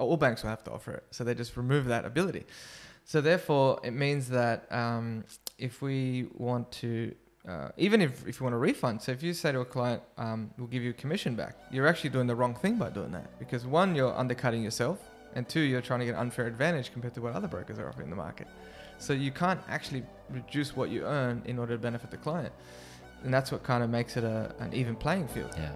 all banks will have to offer it. So they just remove that ability. So therefore, it means that if we want to, even if you want to refund, so if you say to a client, we'll give you commission back, you're actually doing the wrong thing by doing that. Because one, you're undercutting yourself, and two, you're trying to get an unfair advantage compared to what other brokers are offering in the market. So you can't actually reduce what you earn in order to benefit the client. And that's what kind of makes it an even playing field. Yeah.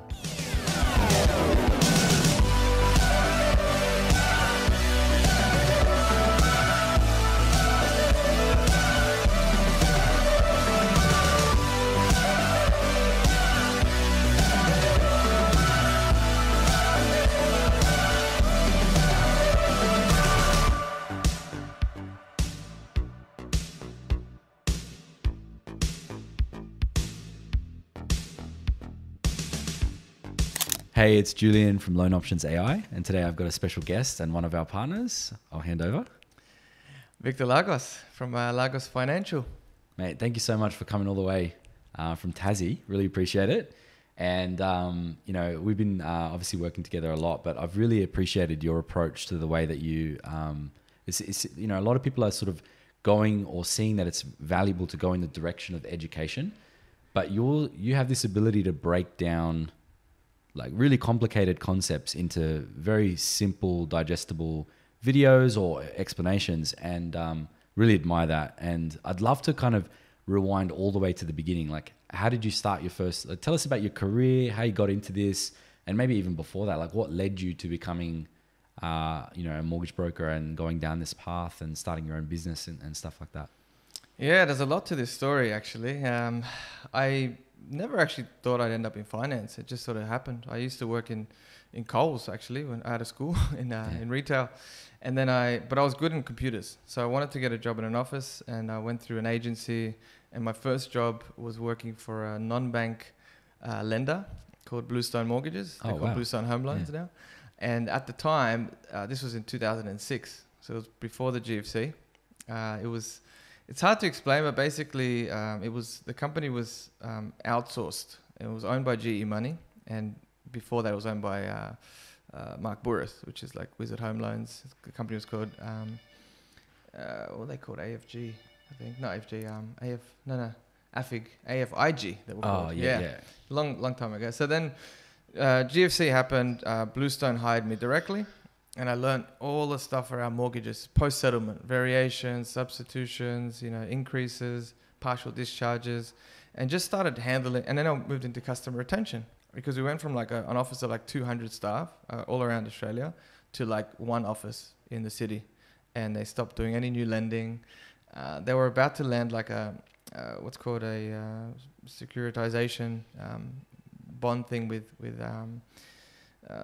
Hey, it's Julian from Loan Options AI, and today I've got a special guest and one of our partners. I'll hand over. Victor Lagos from Lagos Financial. Mate, thank you so much for coming all the way from Tassie. Really appreciate it. And, you know, we've been obviously working together a lot, but I've really appreciated your approach to the way that you, you know, a lot of people are sort of going or seeing that it's valuable to go in the direction of education, but you have this ability to break down like really complicated concepts into very simple, digestible videos or explanations, and really admire that. And I'd love to kind of rewind all the way to the beginning. Like, how did you start your first, tell us about your career, how you got into this, and maybe even before that, like what led you to becoming, you know, a mortgage broker and going down this path and starting your own business and stuff like that? Yeah, there's a lot to this story, actually. I never actually thought I'd end up in finance. It just sort of happened. I used to work in Coles, actually, when out of school in retail, and then but I was good in computers, so I wanted to get a job in an office, and I went through an agency, and my first job was working for a non-bank lender called Bluestone Mortgages. They're called Bluestone Home Loans now. And at the time, this was in 2006, so it was before the GFC. It's hard to explain, but basically the company was outsourced. It was owned by GE Money, and before that it was owned by Mark Burris, which is like Wizard Home Loans. The company was called, what are they called? AFG, I think. Not AFG, AFIG, AFIG. They were called. Yeah. Long, long time ago. So then GFC happened, Bluestone hired me directly. And I learned all the stuff around mortgages, post-settlement, variations, substitutions, you know, increases, partial discharges, and just started handling. And then I moved into customer retention, because we went from like an office of like 200 staff all around Australia to like one office in the city, and they stopped doing any new lending. They were about to land like what's called a securitization bond thing with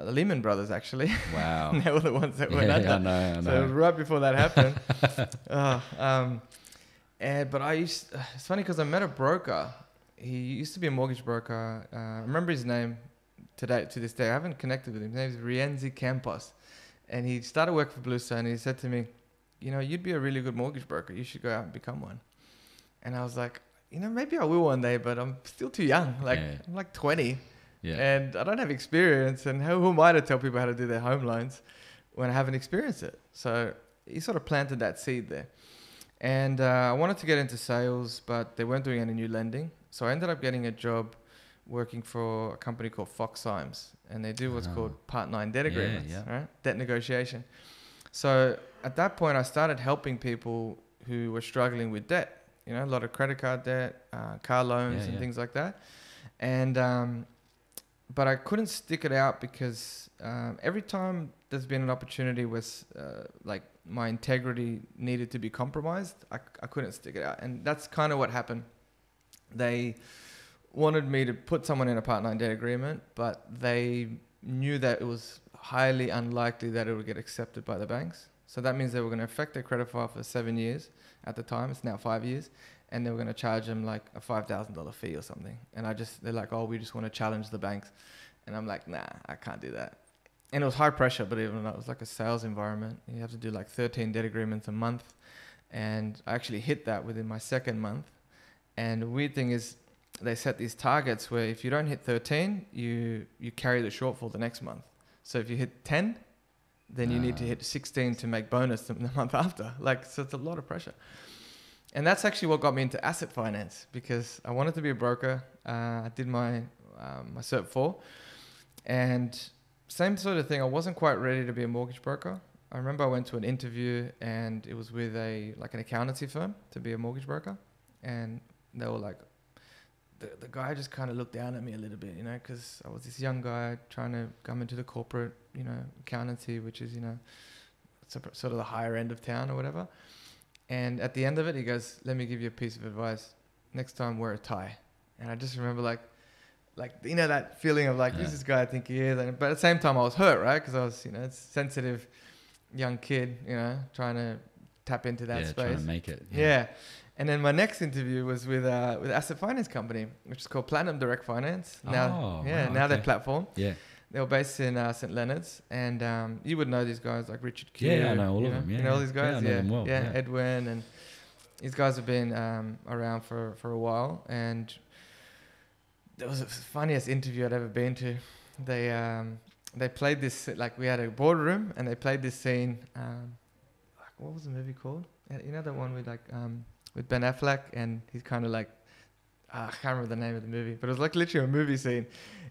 the Lehman Brothers, actually. Wow. They were the ones that went at that. I know. So right before that happened. But it's funny because I met a broker. He used to be a mortgage broker. I remember his name to this day. I haven't connected with him. His name is Rienzi Campos. And he started work for Bluestone, and he said to me, you know, you'd be a really good mortgage broker. You should go out and become one. And I was like, you know, maybe I will one day, but I'm still too young. Like, I'm like 20. Yeah. And I don't have experience, and who am I to tell people how to do their home loans when I haven't experienced it? So he sort of planted that seed there. And I wanted to get into sales, but they weren't doing any new lending. So I ended up getting a job working for a company called Fox Symes, and they do what's called Part 9 debt agreements, right? Debt negotiation. So at that point, I started helping people who were struggling with debt, you know, a lot of credit card debt, car loans and things like that. And but I couldn't stick it out because every time there's been an opportunity where like my integrity needed to be compromised, I couldn't stick it out. And that's kind of what happened. They wanted me to put someone in a Part 9 debt agreement, but they knew that it was highly unlikely that it would get accepted by the banks. So that means they were going to affect their credit file for 7 years at the time. It's now 5 years. And they were going to charge them like a $5,000 fee or something. And they're like, oh, we just want to challenge the banks. And I'm like, nah, I can't do that. And it was high pressure, but even though it was like a sales environment, you have to do like 13 debt agreements a month. And I actually hit that within my second month. And the weird thing is they set these targets where if you don't hit 13, you carry the shortfall the next month. So if you hit 10, then you need to hit 16 to make bonus the month after. Like, so it's a lot of pressure. And that's actually what got me into asset finance, because I wanted to be a broker. I did my Cert 4 and same sort of thing. I wasn't quite ready to be a mortgage broker. I remember I went to an interview and it was with an accountancy firm to be a mortgage broker. And they were like, the guy just kind of looked down at me a little bit, you know, because I was this young guy trying to come into the corporate, you know, accountancy, which is, you know, sort of the higher end of town or whatever. And at the end of it, he goes, "Let me give you a piece of advice. Next time, wear a tie." And I just remember like you know, that feeling of like, who's this guy I think he is? And, but at the same time, I was hurt, right? Because I was, you know, it's sensitive young kid, you know, trying to tap into that space. Trying to make it. Yeah. And then my next interview was with an asset finance company, which is called Platinum Direct Finance. Now, their platform. Yeah. They were based in St. Leonard's, and you would know these guys like Richard Q. Yeah, I know all of them. Yeah, you know all these guys? Yeah, I know them well. Yeah, Edwin, and these guys have been around for a while. And that was the funniest interview I'd ever been to. They played this, like, we had a boardroom, and they played this scene. What was the movie called? You know, the one with like... with Ben Affleck, and he's kind of like, I can't remember the name of the movie, but it was like literally a movie scene.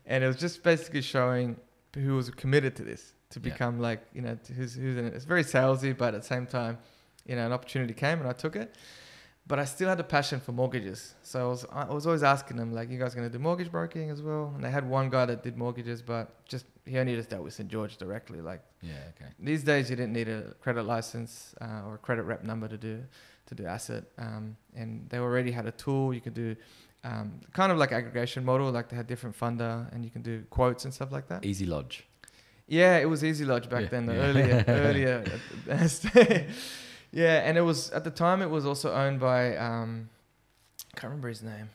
And it was just basically showing who was committed to this, to become like, you know, who's in it. It's very salesy, but at the same time, you know, an opportunity came and I took it. But I still had a passion for mortgages. So I was always asking them, like, you guys going to do mortgage broking as well? And they had one guy that did mortgages, but he only just dealt with St. George directly. Like, these days you didn't need a credit license or a credit rep number to do asset, and they already had a tool. You could do kind of like aggregation model, like they had different funder, and you can do quotes and stuff like that. Easy Lodge. Yeah, it was Easy Lodge back then, the earlier. Yeah, and it was, at the time, it was also owned by, I can't remember his name,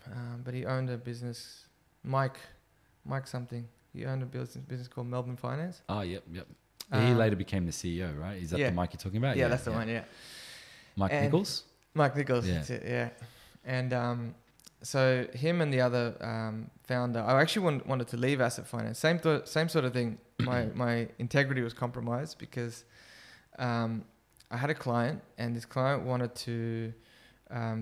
but he owned a business, Mike something. He owned a business called Melbourne Finance. Oh, yep. He later became the CEO, right? Is that the Mike you're talking about? Yeah, that's the one, Mike Nichols, that's it, And so him and the other founder, I actually wanted to leave asset finance. Same sort of thing. My integrity was compromised because I had a client, and this client wanted to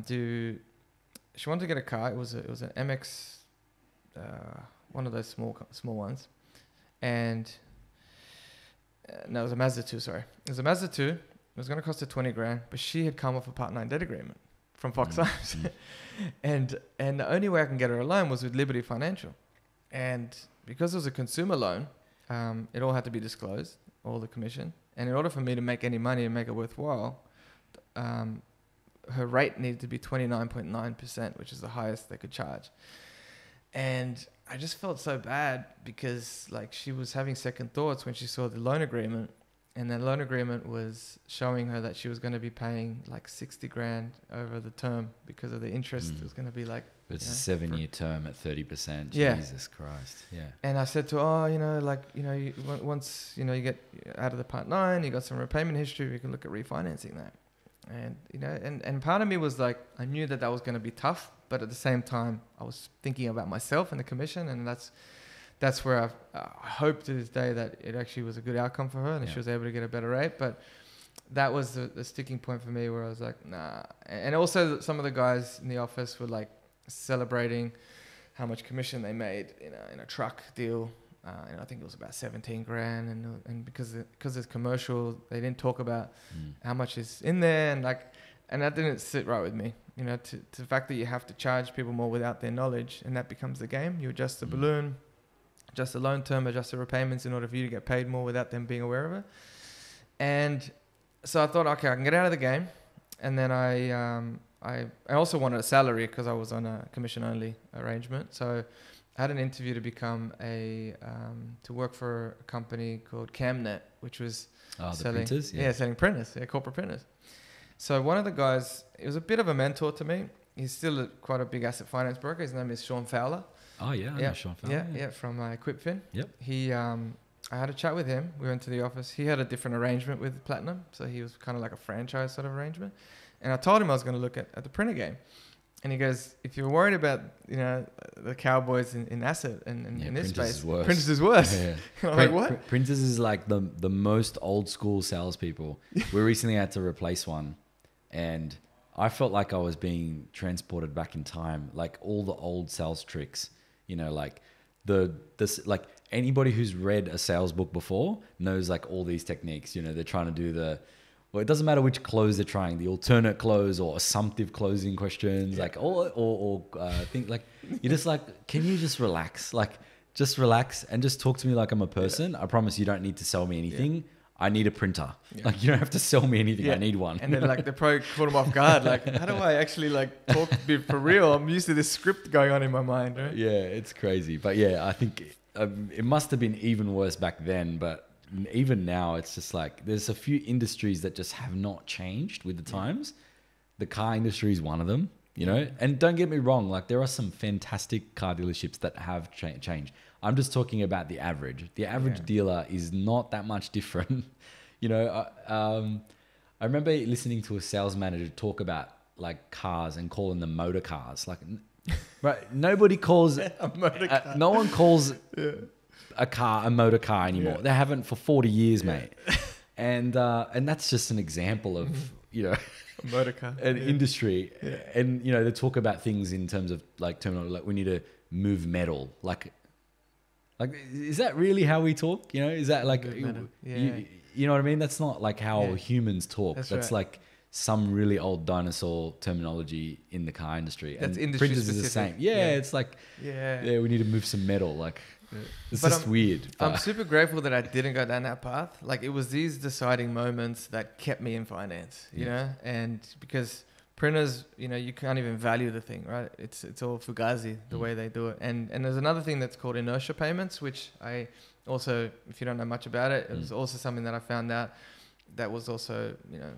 she wanted to get a car. It was an MX, one of those small ones, and no, it was a Mazda 2. Sorry, it was a Mazda 2. It was going to cost her 20 grand, but she had come off a Part 9 debt agreement from Fox Symes. And the only way I can get her a loan was with Liberty Financial. And because it was a consumer loan, it all had to be disclosed, all the commission. And in order for me to make any money and make it worthwhile, her rate needed to be 29.9%, which is the highest they could charge. And I just felt so bad because, like, she was having second thoughts when she saw the loan agreement. And the loan agreement was showing her that she was going to be paying like 60 grand over the term because of the interest. It was going to be like... But it's a 7-year term at 30%. Yeah. Jesus Christ. Yeah. And I said to her, once, you know, you get out of the Part 9, you got some repayment history, we can look at refinancing that. And, you know, and part of me was like, I knew that was going to be tough, but at the same time, I was thinking about myself and the commission, and that's where I hope to this day that it actually was a good outcome for her and she was able to get a better rate. But that was the sticking point for me where I was like, nah. And also some of the guys in the office were like celebrating how much commission they made in a truck deal. And I think it was about 17 grand. And because it's commercial, they didn't talk about how much is in there. And that didn't sit right with me. You know, to the fact that you have to charge people more without their knowledge, and that becomes the game. You adjust the balloon, adjust the loan term, adjust the repayments in order for you to get paid more without them being aware of it. And so I thought, okay, I can get out of the game. And then I also wanted a salary because I was on a commission-only arrangement. So I had an interview to become to work for a company called Camnet, which was selling printers, corporate printers. So one of the guys, he was a bit of a mentor to me. He's still quite a big asset finance broker. His name is Sean Fowler. Oh, yeah, I know Sean Fowler. Yeah, from Equipfin. Yep. I had a chat with him. We went to the office. He had a different arrangement with Platinum. So he was kind of like a franchise sort of arrangement. And I told him I was going to look at the printer game. And he goes, if you're worried about, you know, the Cowboys in asset and yeah, in this Printers space, is Printers is worse. Yeah, yeah. I'm like, what? Printers is like the most old school salespeople. We recently had to replace one, and I felt like I was being transported back in time, like all the old sales tricks, you know, like like anybody who's read a sales book before knows like all these techniques. You know, they're trying to do the, well, it doesn't matter which close they're trying, the alternate close or assumptive closing questions, yeah. Like, or think like, you're just like, can you just relax? Like, just relax and just talk to me like I'm a person. Yeah. I promise you don't need to sell me anything. Yeah. I need a printer. Yeah. Like, you don't have to sell me anything. Yeah. I need one. And then like, they probably caught him off guard. Like, how do I actually like talk for real? I'm used to this script going on in my mind. Right? Yeah, it's crazy. But yeah, I think it must've been even worse back then, but even now it's just like there's a few industries that just have not changed with the times. The car industry is one of them, you know. And don't get me wrong, like there are some fantastic car dealerships that have changed. I'm just talking about the average. The average dealer is not that much different. You know, I remember listening to a sales manager talk about like cars and calling them motor cars. Like, right, nobody calls a motor car. No one calls a motor car anymore. They haven't for 40 years, mate. And that's just an example of, you know, a motor car, an industry. Yeah. And, you know, they talk about things in terms of like terminology, like we need to move metal. Like, is that really how we talk? You know, is that like, you know what I mean? That's not like how humans talk. That's like some really old dinosaur terminology in the car industry. That's industry specific. Printers is the same. Yeah, it's like, we need to move some metal. Like, it's just weird. I'm super grateful that I didn't go down that path. Like, it was these deciding moments that kept me in finance, you know? And because printers, you know, you can't even value the thing, right? It's all fugazi, the way they do it. And there's another thing that's called inertia payments, which I also, if you don't know much about it, it was also something that I found out that was also, you know,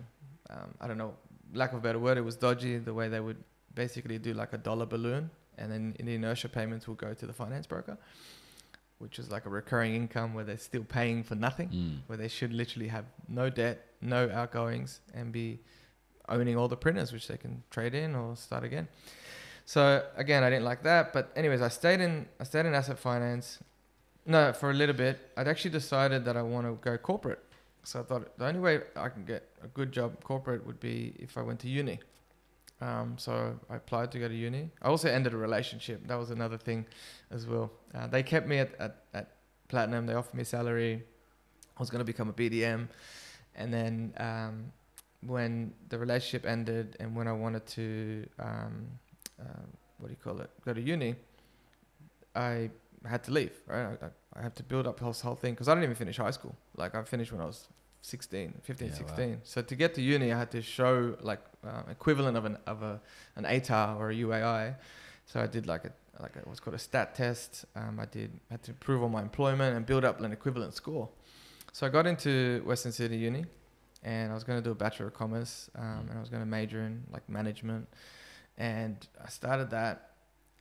I don't know, lack of a better word, it was dodgy, the way they would basically do like a dollar balloon. And then in the inertia payments will go to the finance broker, which is like a recurring income where they're still paying for nothing, where they should literally have no debt, no outgoings, and be owning all the printers, which they can trade in or start again. So again, I didn't like that. But anyways, I stayed in asset finance. No, for a little bit. I'd actually decided that I want to go corporate. So I thought the only way I can get a good job corporate would be if I went to uni. So I applied to go to uni. I also ended a relationship. That was another thing as well. They kept me at Platinum. They offered me salary. I was going to become a BDM. And then when the relationship ended and when I wanted to, go to uni, I had to leave, right? I had to build up this whole thing because I didn't even finish high school. Like, I finished when I was 16. Wow. So to get to uni, I had to show like equivalent of an ATAR or a UAI. So I did like a, what's called a stat test. I had to prove all my employment and build up an equivalent score. So I got into Western Sydney Uni, and I was going to do a Bachelor of Commerce, and I was going to major in like management, and I started that.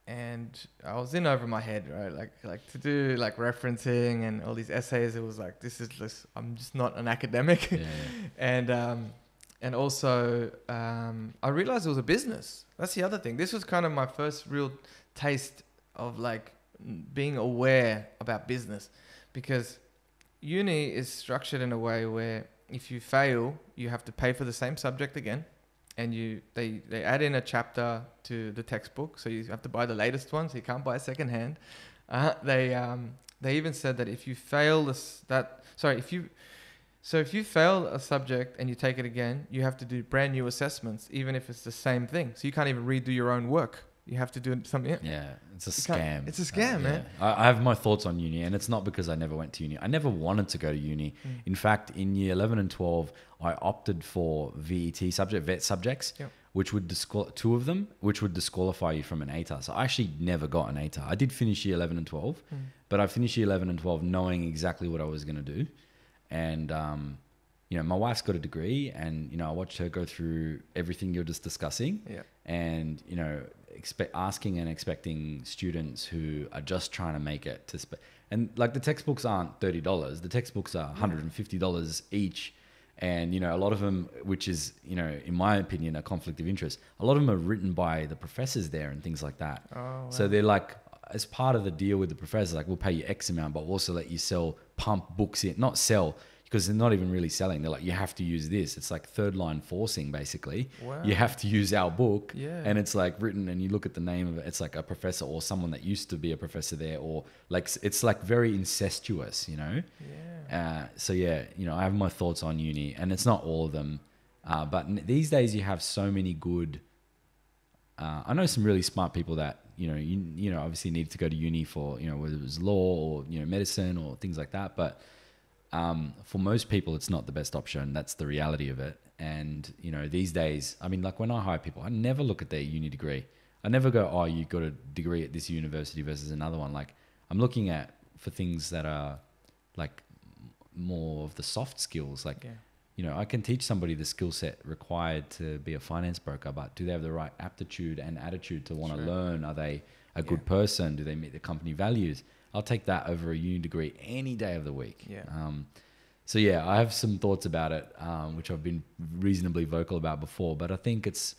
And I was in over my head, right? Like to do like referencing and all these essays. It was like, this is just, I'm just not an academic. Yeah. And also, I realized it was a business. That's the other thing. This was kind of my first real taste of like being aware about business, because uni is structured in a way where if you fail, you have to pay for the same subject again. And they add in a chapter to the textbook, so you have to buy the latest one, so you can't buy secondhand. They even said that if you fail if you fail a subject and you take it again, you have to do brand new assessments, even if it's the same thing. So you can't even redo your own work. You have to do something. Yeah, it's a scam. It's a scam, man. I have my thoughts on uni, and it's not because I never went to uni. I never wanted to go to uni. In fact, in year 11 and 12, I opted for VET subjects, which would disqualify you from an ATAR. So I actually never got an ATAR. I did finish year 11 and 12, but I finished year 11 and 12 knowing exactly what I was going to do. And, you know, my wife's got a degree, and, you know, I watched her go through everything you're just discussing. Yeah. And, you know, expecting students who are just trying to make it to and like the textbooks aren't $30, the textbooks are $150 each, And, you know, a lot of them, which is, you know, in my opinion, a conflict of interest. A lot of them are written by the professors there and things like that. Oh, wow. So they're like, as part of the deal with the professors, like, we'll pay you X amount, but we'll also let you sell, pump books in, not sell, because they're not even really selling. They're like, you have to use this. It's like third line forcing, basically. Wow. You have to use our book. Yeah. And it's like written, and you look at the name of it, it's like a professor or someone that used to be a professor there, or like, it's like very incestuous, you know? Yeah. So yeah, you know, I have my thoughts on uni, and it's not all of them. But these days you have so many good, I know some really smart people that, you know, obviously need to go to uni for, you know, whether it was law or, you know, medicine or things like that. But for most people, it's not the best option. That's the reality of it. And, you know, these days, I mean, like when I hire people, I never look at their uni degree. I never go, oh, you got a degree at this university versus another one. Like, I'm looking at for things that are like more of the soft skills. Like, yeah. You know, I can teach somebody the skill set required to be a finance broker, but do they have the right aptitude and attitude to want to learn? Are they a good person? Do they meet the company values? I'll take that over a uni degree any day of the week. Yeah. So yeah, I have some thoughts about it, which I've been reasonably vocal about before, but I think it's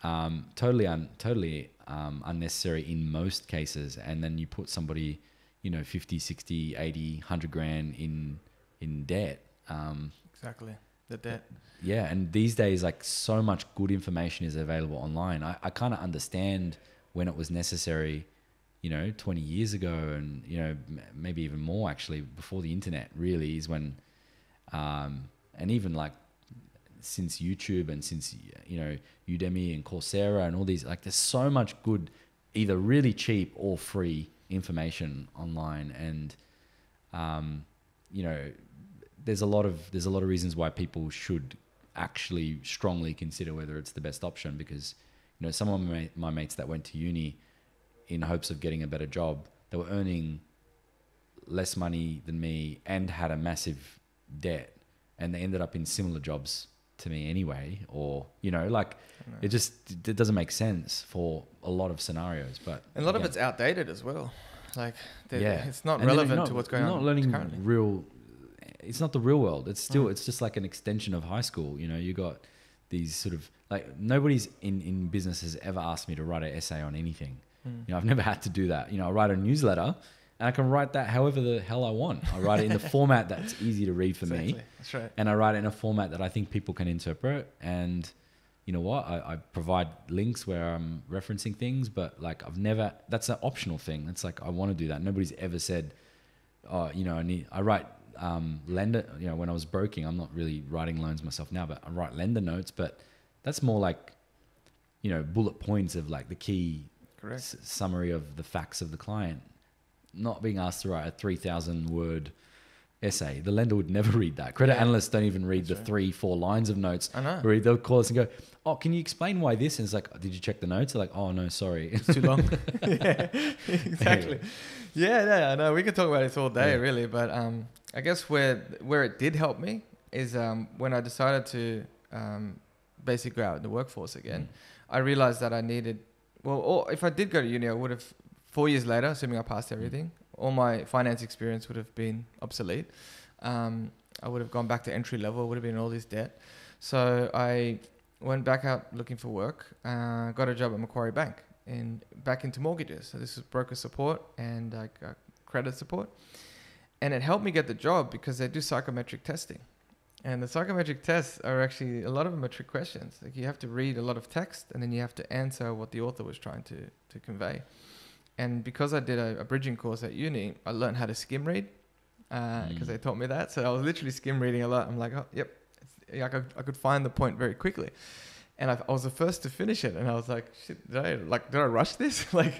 totally unnecessary in most cases. And then you put somebody, you know, 50, 60, 80, 100 grand in debt. Exactly. The debt. Yeah. And these days, like, so much good information is available online. I kind of understand when it was necessary, you know, 20 years ago, and, you know, maybe even more actually, before the internet really is when, and even like since YouTube and since, you know, Udemy and Coursera and all these, like, there's so much good, either really cheap or free information online. And, you know, there's a lot of reasons why people should actually strongly consider whether it's the best option, because, you know, some of my mates that went to uni in hopes of getting a better job, they were earning less money than me and had a massive debt, and they ended up in similar jobs to me anyway, or, you know, like, it just, it doesn't make sense for a lot of scenarios. But, and a lot of it's outdated as well. Like, it's not relevant to what's going on currently. It's not the real world. It's still, it's just like an extension of high school. You know, you got these sort of, like, nobody's in business has ever asked me to write an essay on anything. You know, I've never had to do that. You know, I write a newsletter, and I can write that however the hell I want. I write it in the format that's easy to read for me. That's right. And I write it in a format that I think people can interpret. And you know what? I provide links where I'm referencing things, but, like, I've never, that's an optional thing. It's like, I want to do that. Nobody's ever said, oh, you know, I write lender, you know, when I was broking, I'm not really writing loans myself now, but I write lender notes, but that's more like, you know, bullet points of, like, the key summary of the facts of the client. Not being asked to write a 3,000-word essay. The lender would never read that. Credit analysts don't even read the 3-4 lines of notes. I know. They'll call us and go, oh, can you explain why this? And it's like, oh, did you check the notes? They're like, oh, no, sorry. It's too long. Yeah, exactly. Yeah, I know. We could talk about this all day, really. But I guess where it did help me is when I decided to basically go out in the workforce again, I realized that I needed... Well, or if I did go to uni, I would have, 4 years later, assuming I passed everything, all my finance experience would have been obsolete. I would have gone back to entry level, would have been all this debt. So I went back out looking for work, got a job at Macquarie Bank and back into mortgages. So this was broker support and credit support. And it helped me get the job because they do psychometric testing. And the psychometric tests are actually, a lot of them are trick questions. Like, you have to read a lot of text and then you have to answer what the author was trying to convey. And because I did a bridging course at uni, I learned how to skim read because they taught me that. So I was literally skim reading a lot. I'm like, oh, yep. I could find the point very quickly. And I was the first to finish it. And I was like, shit, did I rush this? Like,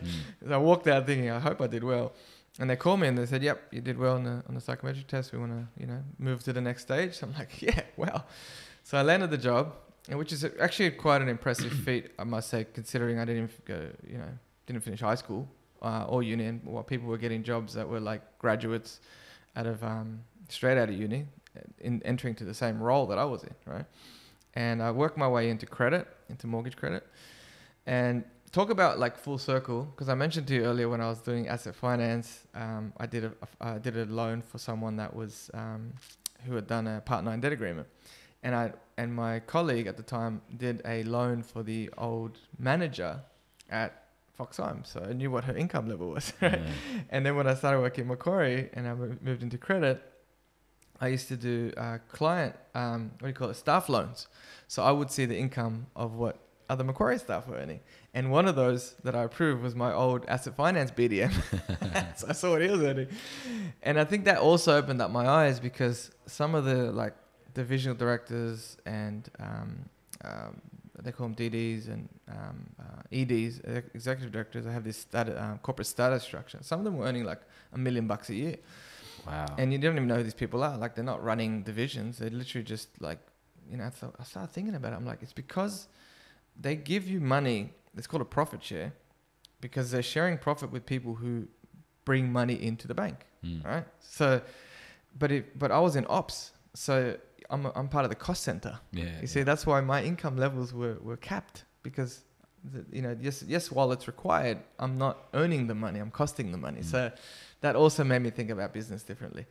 I walked out thinking, I hope I did well. And they called me and they said, yep, you did well on the psychometric test. We want to, you know, move to the next stage. So I'm like, yeah, wow. So I landed the job, which is actually quite an impressive feat, I must say, considering I didn't go, you know, didn't finish high school or uni, and what people were getting jobs that were like graduates out of straight out of uni, entering to the same role that I was in, right? And I worked my way into credit, into mortgage credit, and talk about like full circle, because I mentioned to you earlier when I was doing asset finance, I did a loan for someone that was who had done a Part 9 debt agreement. And my colleague at the time did a loan for the old manager at Fox Symes, so I knew what her income level was, right? Yeah. And then when I started working at Macquarie and I moved into credit, I used to do client, staff loans. So I would see the income of what other Macquarie staff were earning. And one of those that I approved was my old asset finance BDM. So I saw what he was earning. And I think that also opened up my eyes, because some of the divisional directors and they call them DDs and EDs, executive directors, they have this corporate status structure. Some of them were earning like $1 million a year. Wow. And you don't even know who these people are. Like, they're not running divisions. They're literally just like, you know, so I started thinking about it. I'm like, it's because they give you money. It's called a profit share, because they're sharing profit with people who bring money into the bank. Mm. Right. So, but I was in ops. So I'm part of the cost center. Yeah. You see, that's why my income levels were capped, because, you know, yes, while it's required, I'm not earning the money. I'm costing the money. Mm. So that also made me think about business differently.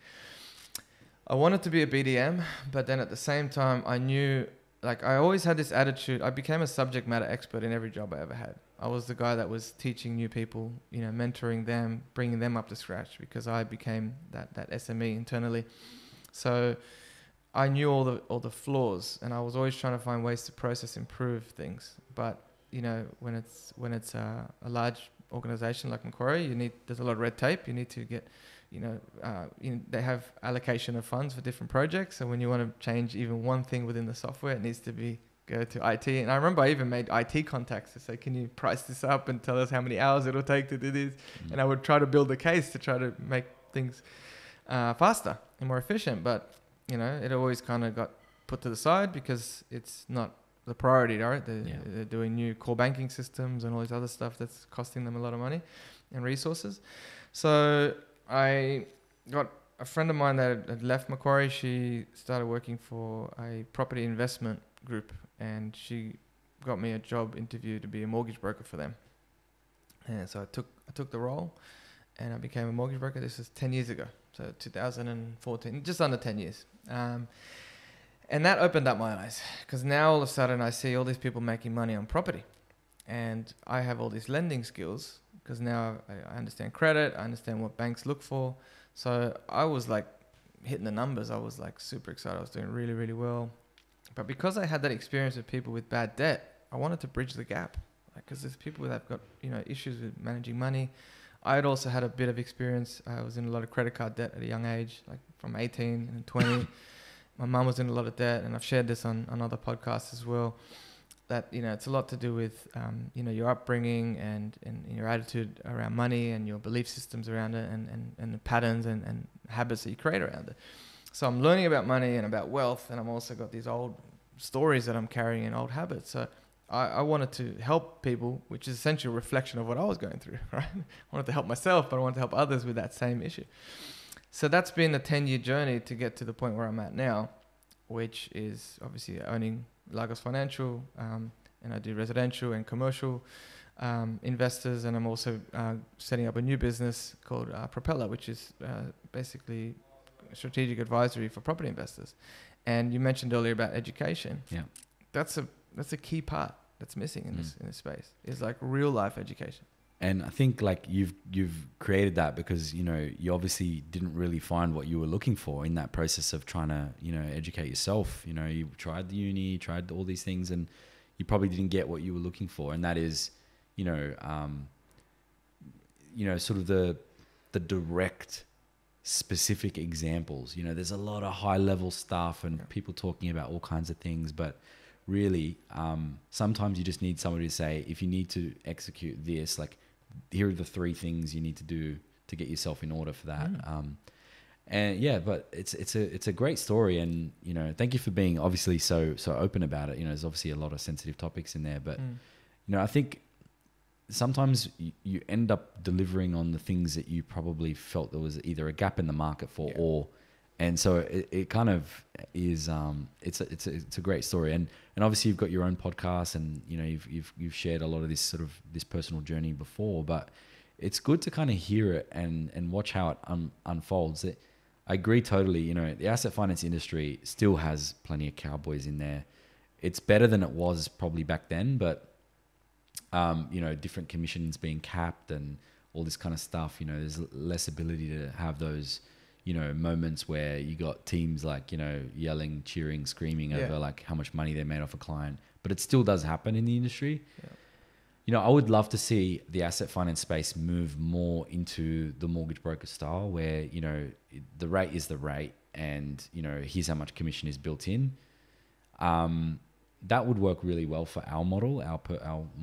I wanted to be a BDM, but then at the same time, I knew, like, I always had this attitude. I became a subject matter expert in every job I ever had. I was the guy that was teaching new people, you know, mentoring them, bringing them up to scratch, because I became that SME internally. So I knew all the flaws, and I was always trying to find ways to improve things. But, you know, when it's a large organization like Macquarie, there's a lot of red tape. You need to get, they have allocation of funds for different projects. So when you want to change even one thing within the software, it needs to go to IT. And I remember I even made IT contacts to say, can you price this up and tell us how many hours it'll take to do this? Mm-hmm. And I would try to build a case to try to make things faster and more efficient. But, you know, it always kind of got put to the side because it's not the priority, right? They're doing new core banking systems and all this other stuff that's costing them a lot of money and resources. So I got a friend of mine that had left Macquarie. She started working for a property investment group, and she got me a job interview to be a mortgage broker for them. And so I took the role, and I became a mortgage broker. This was 10 years ago. So 2014, just under 10 years. And that opened up my eyes, because now all of a sudden I see all these people making money on property, and I have all these lending skills because now I understand credit. I understand what banks look for. So I was like hitting the numbers. I was like super excited. I was doing really, really well. But because I had that experience with people with bad debt, I wanted to bridge the gap, because there's people that have got, you know, issues with managing money. I had also had a bit of experience. I was in a lot of credit card debt at a young age, like from 18 and 20. My mum was in a lot of debt, and I've shared this on other podcasts as well, that, you know, it's a lot to do with, you know, your upbringing and your attitude around money and your belief systems around it and the patterns and habits that you create around it. So I'm learning about money and about wealth, and I've also got these old stories that I'm carrying and old habits. So I wanted to help people, which is essentially a reflection of what I was going through, right? I wanted to help myself, but I wanted to help others with that same issue. So that's been a 10-year journey to get to the point where I'm at now, which is obviously owning Lagos Financial, and I do residential and commercial investors, and I'm also setting up a new business called Propella, which is basically strategic advisory for property investors. And you mentioned earlier about education. Yeah, that's a key part that's missing in this space, is like real life education. And I think like you've created that because, you know, you obviously didn't really find what you were looking for in that process of trying to, you know, educate yourself. You know, you tried the uni, tried all these things, and you probably didn't get what you were looking for. And that is, you know, sort of the direct specific examples. You know, there's a lot of high level stuff and people talking about all kinds of things, but really, sometimes you just need somebody to say, if you need to execute this, like, here are the 3 things you need to do to get yourself in order for that. And yeah, but it's a great story, and, you know, thank you for being obviously so open about it. You know, there's obviously a lot of sensitive topics in there, but you know, I think sometimes you end up delivering on the things that you probably felt there was either a gap in the market for, or. And so it kind of is, it's a great story. And obviously you've got your own podcast, and, you know, you've shared a lot of this sort of this personal journey before, but it's good to kind of hear it and watch how it unfolds. It, I agree totally. You know, the asset finance industry still has plenty of cowboys in there. It's better than it was probably back then, but, you know, different commissions being capped and all this kind of stuff, you know, there's less ability to have those, you know, moments where you got teams like, you know, yelling, cheering, screaming over like how much money they made off a client, but it still does happen in the industry. Yeah. You know, I would love to see the asset finance space move more into the mortgage broker style where, you know, the rate is the rate and, you know, here's how much commission is built in. That would work really well for our model,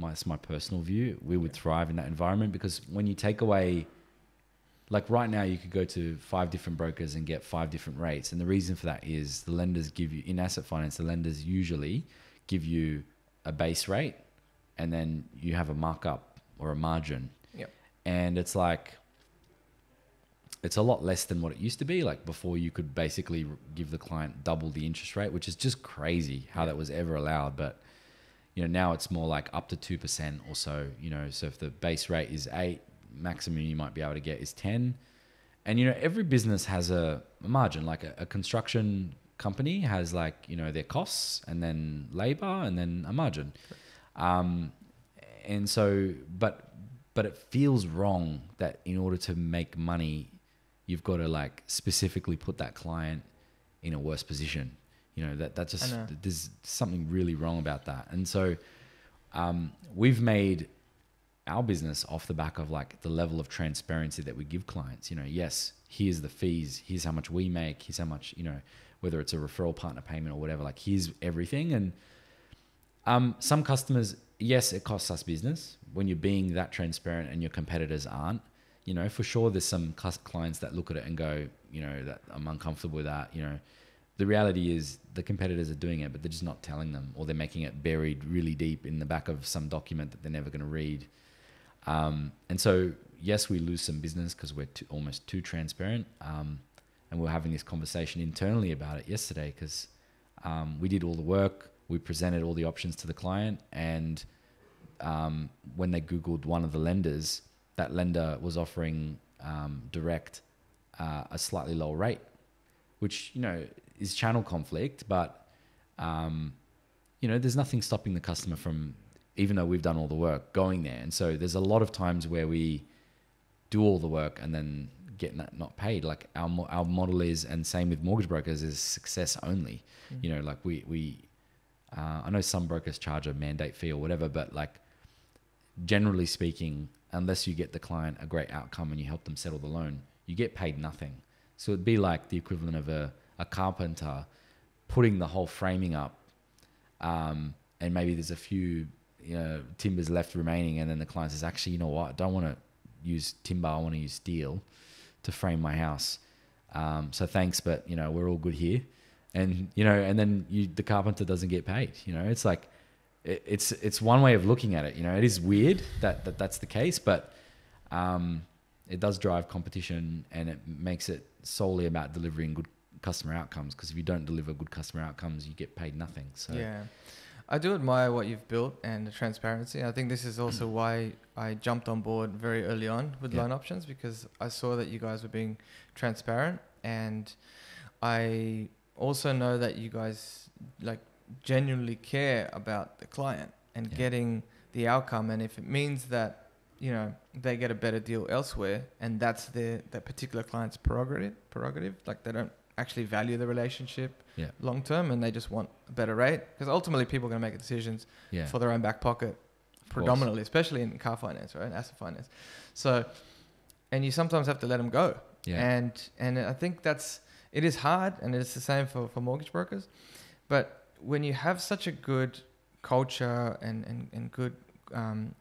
that's my personal view. We would thrive in that environment because when you take away, like right now you could go to 5 different brokers and get 5 different rates. And the reason for that is the lenders give you, in asset finance, the lenders usually give you a base rate, and then you have a markup or a margin. Yep. And it's like, it's a lot less than what it used to be. Like before you could basically give the client double the interest rate, which is just crazy how that was ever allowed. But you know, now it's more like up to 2% or so, you know, so if the base rate is 8, maximum you might be able to get is 10. And you know, every business has a margin, like a construction company has like, you know, their costs and then labor and then a margin. Correct. And so, but it feels wrong that in order to make money, you've got to like specifically put that client in a worse position. You know, that just, there's something really wrong about that. And so, we've made our business off the back of like the level of transparency that we give clients, you know, yes, here's the fees, here's how much we make, here's how much, you know, whether it's a referral partner payment or whatever, like here's everything. And, some customers, yes, it costs us business when you're being that transparent and your competitors aren't, you know, for sure. There's some clients that look at it and go, you know, that I'm uncomfortable with that. You know, the reality is the competitors are doing it, but they're just not telling them, or they're making it buried really deep in the back of some document that they're never going to read. And so, yes, we lose some business because we're almost too transparent. And we're having this conversation internally about it yesterday because we did all the work. We presented all the options to the client, and when they Googled one of the lenders, that lender was offering direct a slightly lower rate, which, you know, is channel conflict. But, you know, there's nothing stopping the customer from, even though we've done all the work, going there. And so there's a lot of times where we do all the work and then get not paid. Like our model is, and same with mortgage brokers, is success only. Mm-hmm. You know, like I know some brokers charge a mandate fee or whatever, but like generally speaking, unless you get the client a great outcome and you help them settle the loan, you get paid nothing. So it'd be like the equivalent of a carpenter putting the whole framing up and maybe there's a few, you know, timbers left remaining, and then the client says, actually, you know what, I don't want to use timber, I want to use steel to frame my house. So thanks, but you know, we're all good here. And, you know, and then the carpenter doesn't get paid, you know, it's like, it's one way of looking at it. You know, it is weird that that's the case, but, it does drive competition, and it makes it solely about delivering good customer outcomes. 'Cause if you don't deliver good customer outcomes, you get paid nothing. So yeah, I do admire what you've built and the transparency. I think this is also why I jumped on board very early on with Loan Options, because I saw that you guys were being transparent, and I also know that you guys like genuinely care about the client and getting the outcome. And if it means that, you know, they get a better deal elsewhere, and that's that particular client's prerogative, like they don't actually value the relationship long term, and they just want a better rate, because ultimately people are going to make decisions for their own back pocket predominantly, especially in car finance, right? And asset finance. So, and you sometimes have to let them go. Yeah. And I think that's, it is hard, and it's the same for mortgage brokers. But when you have such a good culture and good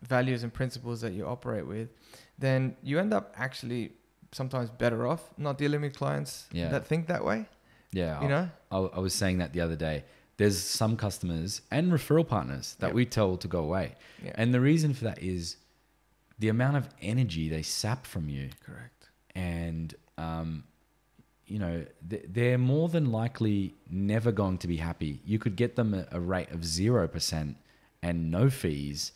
values and principles that you operate with, then you end up actually sometimes better off not dealing with clients that think that way. Yeah. You know? I was saying that the other day. There's some customers and referral partners that we tell to go away. Yeah. And the reason for that is the amount of energy they sap from you. Correct. And... you know, they're more than likely never going to be happy. You could get them a rate of 0% and no fees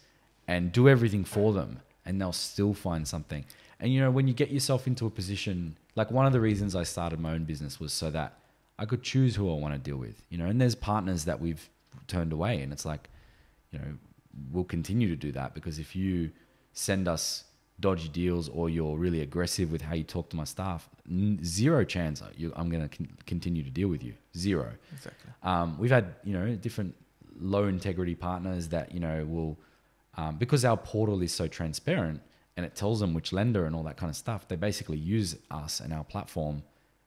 and do everything for them, and they'll still find something. And, you know, when you get yourself into a position Like one of the reasons I started my own business was so that I could choose who I want to deal with, you know, and there's partners that we've turned away and it's like, you know, we'll continue to do that because if you send us dodgy deals or you're really aggressive with how you talk to my staff, zero chance I'm going to continue to deal with you. Zero. Exactly. We've had, you know, different low integrity partners that, you know, will, because our portal is so transparent and it tells them which lender and all that kind of stuff, they basically use us and our platform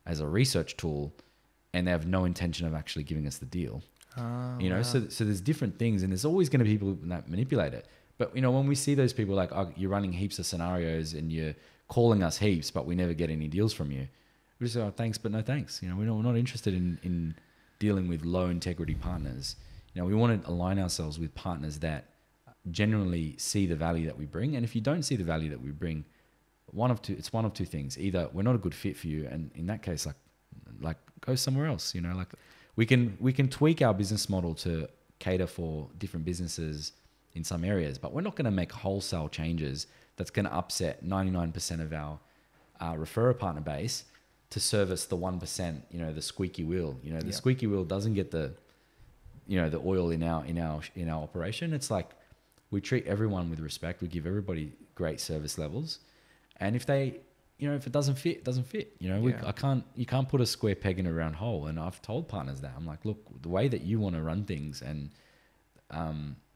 as a research tool and they have no intention of actually giving us the deal. You know, wow. So there's different things and there's always going to be people that manipulate it. But, you know, when we see those people like, oh, you're running heaps of scenarios and you're calling us heaps, but we never get any deals from you. We just say, oh, thanks, but no thanks. You know, we're not interested in dealing with low integrity partners. You know, we want to align ourselves with partners that generally see the value that we bring. And if you don't see the value that we bring, it's one of two things. Either we're not a good fit for you. And in that case, like go somewhere else, you know, like we can tweak our business model to cater for different businesses in some areas, but we're not going to make wholesale changes that's going to upset 99% of our referrer partner base to service the 1%, you know, the squeaky wheel. You know, the squeaky wheel doesn't get the, you know, the oil in our operation. It's like we treat everyone with respect. We give everybody great service levels, and if they, you know, if it doesn't fit, it doesn't fit. You know, you can't put a square peg in a round hole. And I've told partners that I'm like, look, the way that you want to run things and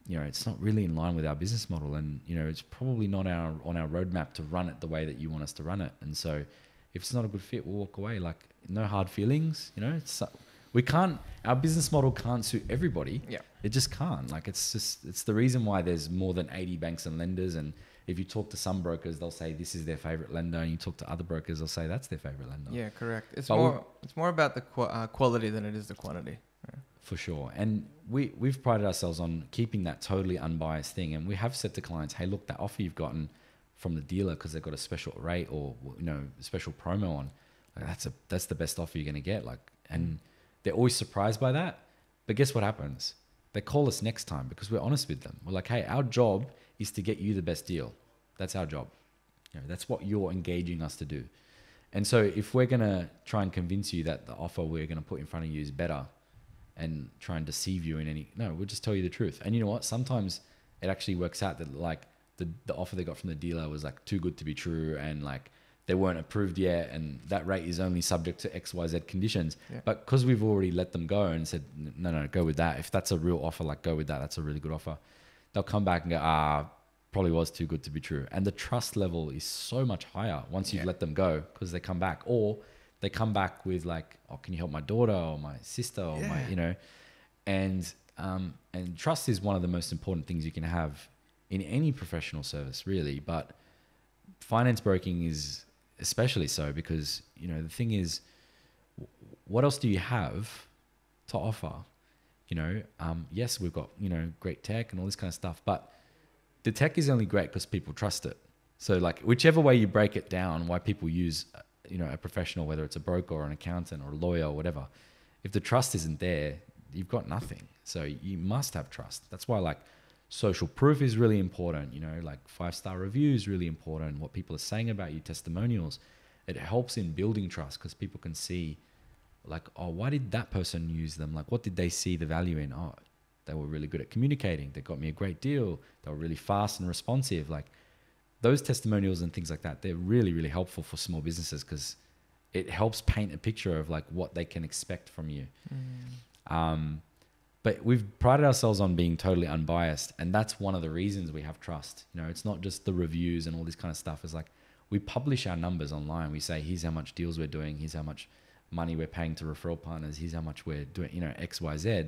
you know, it's not really in line with our business model and, you know, it's probably not on our roadmap to run it the way that you want us to run it. And so if it's not a good fit, we'll walk away. Like no hard feelings, you know, our business model can't suit everybody. Yeah. It just can't. Like it's the reason why there's more than 80 banks and lenders. And if you talk to some brokers, they'll say this is their favorite lender. And you talk to other brokers, they'll say that's their favorite lender. Yeah, correct. It's more about the quality than it is the quantity. Yeah. For sure. And we've prided ourselves on keeping that totally unbiased thing. And we have said to clients, hey, look, that offer you've gotten from the dealer because they've got a special rate or, you know, special promo on, like, that's the best offer you're going to get. Like, and they're always surprised by that. But guess what happens? They call us next time because we're honest with them. We're like, hey, our job is to get you the best deal. That's our job. You know, that's what you're engaging us to do. And so if we're going to try and convince you that the offer we're going to put in front of you is better, and try and deceive you in any, no, we'll just tell you the truth. And you know what? Sometimes it actually works out that like the offer they got from the dealer was like too good to be true and like they weren't approved yet and that rate is only subject to XYZ conditions. Yeah. But because we've already let them go and said, no, no, go with that. If that's a real offer, like go with that. That's a really good offer. They'll come back and go, ah, probably was too good to be true. And the trust level is so much higher once you've let them go because they come back or they come back with like, oh, can you help my daughter or my sister or my, you know, and trust is one of the most important things you can have in any professional service really. But finance broking is especially so because, you know, the thing is, what else do you have to offer? You know, yes, we've got, you know, great tech and all this kind of stuff, but the tech is only great because people trust it. So like whichever way you break it down, why people use, you know, a professional, whether it's a broker or an accountant or a lawyer or whatever, if the trust isn't there, you've got nothing. So you must have trust. That's why like social proof is really important, you know, like 5-star reviews really important. What people are saying about you, testimonials, it helps in building trust because people can see like, oh, why did that person use them? Like, what did they see the value in? Oh, they were really good at communicating. They got me a great deal. They were really fast and responsive. Like, those testimonials and things like that, they're really, really helpful for small businesses because it helps paint a picture of like what they can expect from you. But we've prided ourselves on being totally unbiased. And that's one of the reasons we have trust. You know, it's not just the reviews and all this kind of stuff. It's like we publish our numbers online. We say, here's how much deals we're doing. Here's how much money we're paying to referral partners. Here's how much we're doing, you know, X, Y, Z.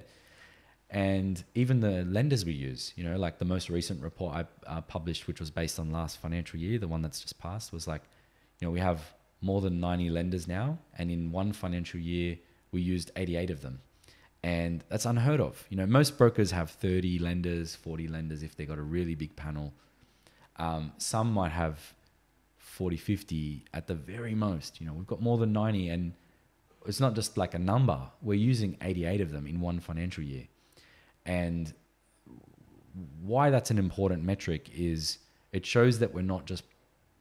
And even the lenders we use, you know, like the most recent report I published, which was based on last financial year, the one that's just passed, was like, you know, we have more than 90 lenders now. And in one financial year, we used 88 of them. And that's unheard of. You know, most brokers have 30 lenders, 40 lenders, if they got a really big panel. Some might have 40, 50 at the very most. You know, we've got more than 90 and it's not just like a number. We're using 88 of them in one financial year. And why that's an important metric is it shows that we're not just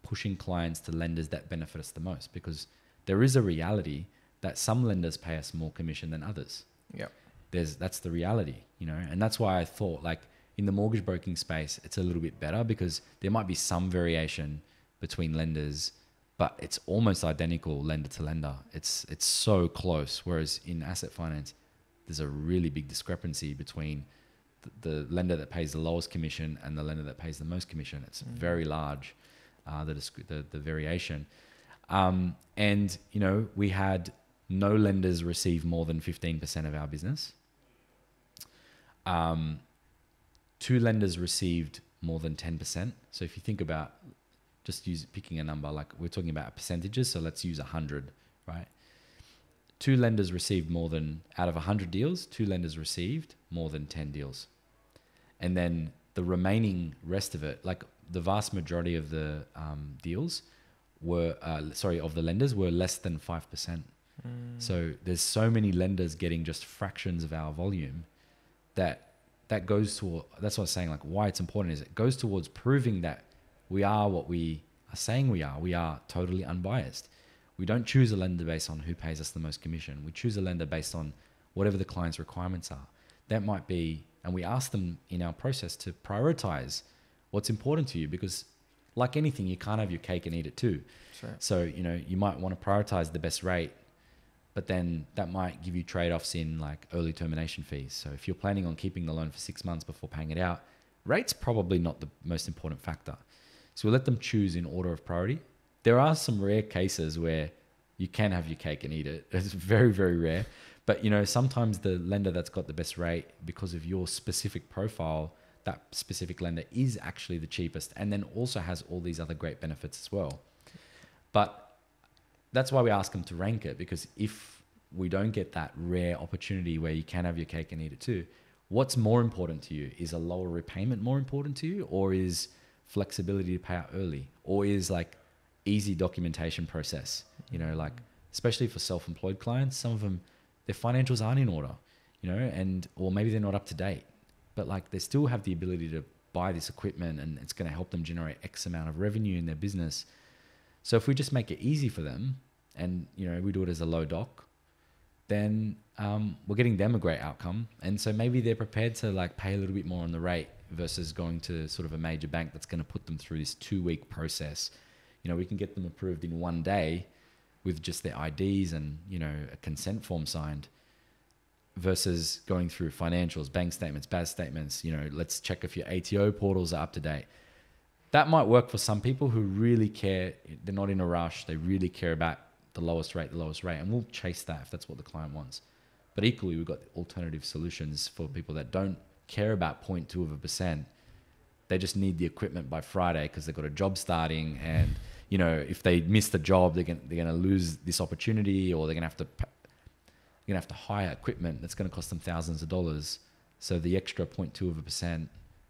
pushing clients to lenders that benefit us the most, because there is a reality that some lenders pay us more commission than others. Yeah, that's the reality, you know, and that's why I thought like in the mortgage broking space, it's a little bit better because there might be some variation between lenders, but it's almost identical lender to lender. It's so close. Whereas in asset finance, there's a really big discrepancy between the lender that pays the lowest commission and the lender that pays the most commission. It's very large, the variation. And, you know, we had no lenders receive more than 15% of our business. 2 lenders received more than 10%. So if you think about just picking a number, like we're talking about percentages, so let's use 100, right? 2 lenders received more than, out of 100 deals, 2 lenders received more than 10 deals. And then the remaining rest of it, like the vast majority of the deals were, of the lenders were less than 5%. So there's so many lenders getting just fractions of our volume that goes to, that's what I was saying, like why it's important is it goes towards proving that we are what we are saying we are. We are totally unbiased. We don't choose a lender based on who pays us the most commission. We choose a lender based on whatever the client's requirements are. That might be, and we ask them in our process to prioritize what's important to you because like anything, you can't have your cake and eat it too. Sure. So, you know, you might want to prioritize the best rate, but then that might give you trade-offs in like early termination fees. So if you're planning on keeping the loan for 6 months before paying it out, rate's probably not the most important factor. So we let them choose in order of priority. There are some rare cases where you can have your cake and eat it. It's very, very rare. But, you know, sometimes the lender that's got the best rate because of your specific profile, that specific lender is actually the cheapest and then also has all these other great benefits as well. But that's why we ask them to rank it, because if we don't get that rare opportunity where you can have your cake and eat it too, what's more important to you? Is a lower repayment more important to you, or is flexibility to pay out early, or is like easy documentation process, you know, like especially for self-employed clients, some of them, their financials aren't in order, you know, and, or maybe they're not up to date, but like they still have the ability to buy this equipment and it's going to help them generate X amount of revenue in their business. So if we just make it easy for them and, you know, we do it as a low doc, then we're getting them a great outcome. And so maybe they're prepared to like pay a little bit more on the rate versus going to sort of a major bank that's going to put them through this 2-week process. You know, we can get them approved in 1 day with just their IDs and, you know, a consent form signed versus going through financials, bank statements, BAS statements, you know, let's check if your ATO portals are up to date. That might work for some people who really care. They're not in a rush. They really care about the lowest rate, and we'll chase that if that's what the client wants. But equally, we've got alternative solutions for people that don't care about 0.2%. They just need the equipment by Friday because they've got a job starting, and you know, if they miss the job, they're gonna lose this opportunity, or they're gonna have to hire equipment that's gonna cost them thousands of dollars. So the extra 0.2%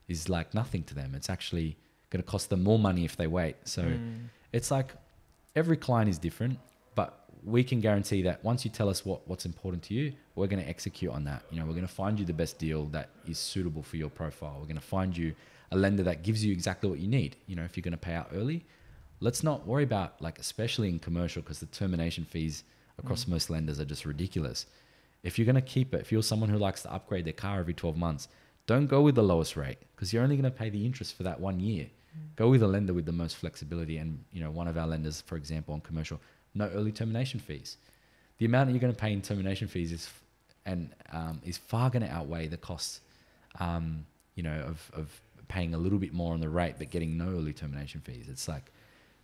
is like nothing to them. It's actually gonna cost them more money if they wait. So it's like every client is different, but we can guarantee that once you tell us what's important to you, we're gonna execute on that. You know, we're gonna find you the best deal that is suitable for your profile. We're gonna find you a lender that gives you exactly what you need. You know, if you're gonna pay out early, let's not worry about, like, especially in commercial, because the termination fees across most lenders are just ridiculous. If you're gonna keep it, if you're someone who likes to upgrade their car every 12 months, don't go with the lowest rate because you're only gonna pay the interest for that 1 year. Go with a lender with the most flexibility. And, you know, one of our lenders, for example, on commercial, no early termination fees. The amount that you're gonna pay in termination fees is far gonna outweigh the costs, you know, of paying a little bit more on the rate but getting no early termination fees. It's like,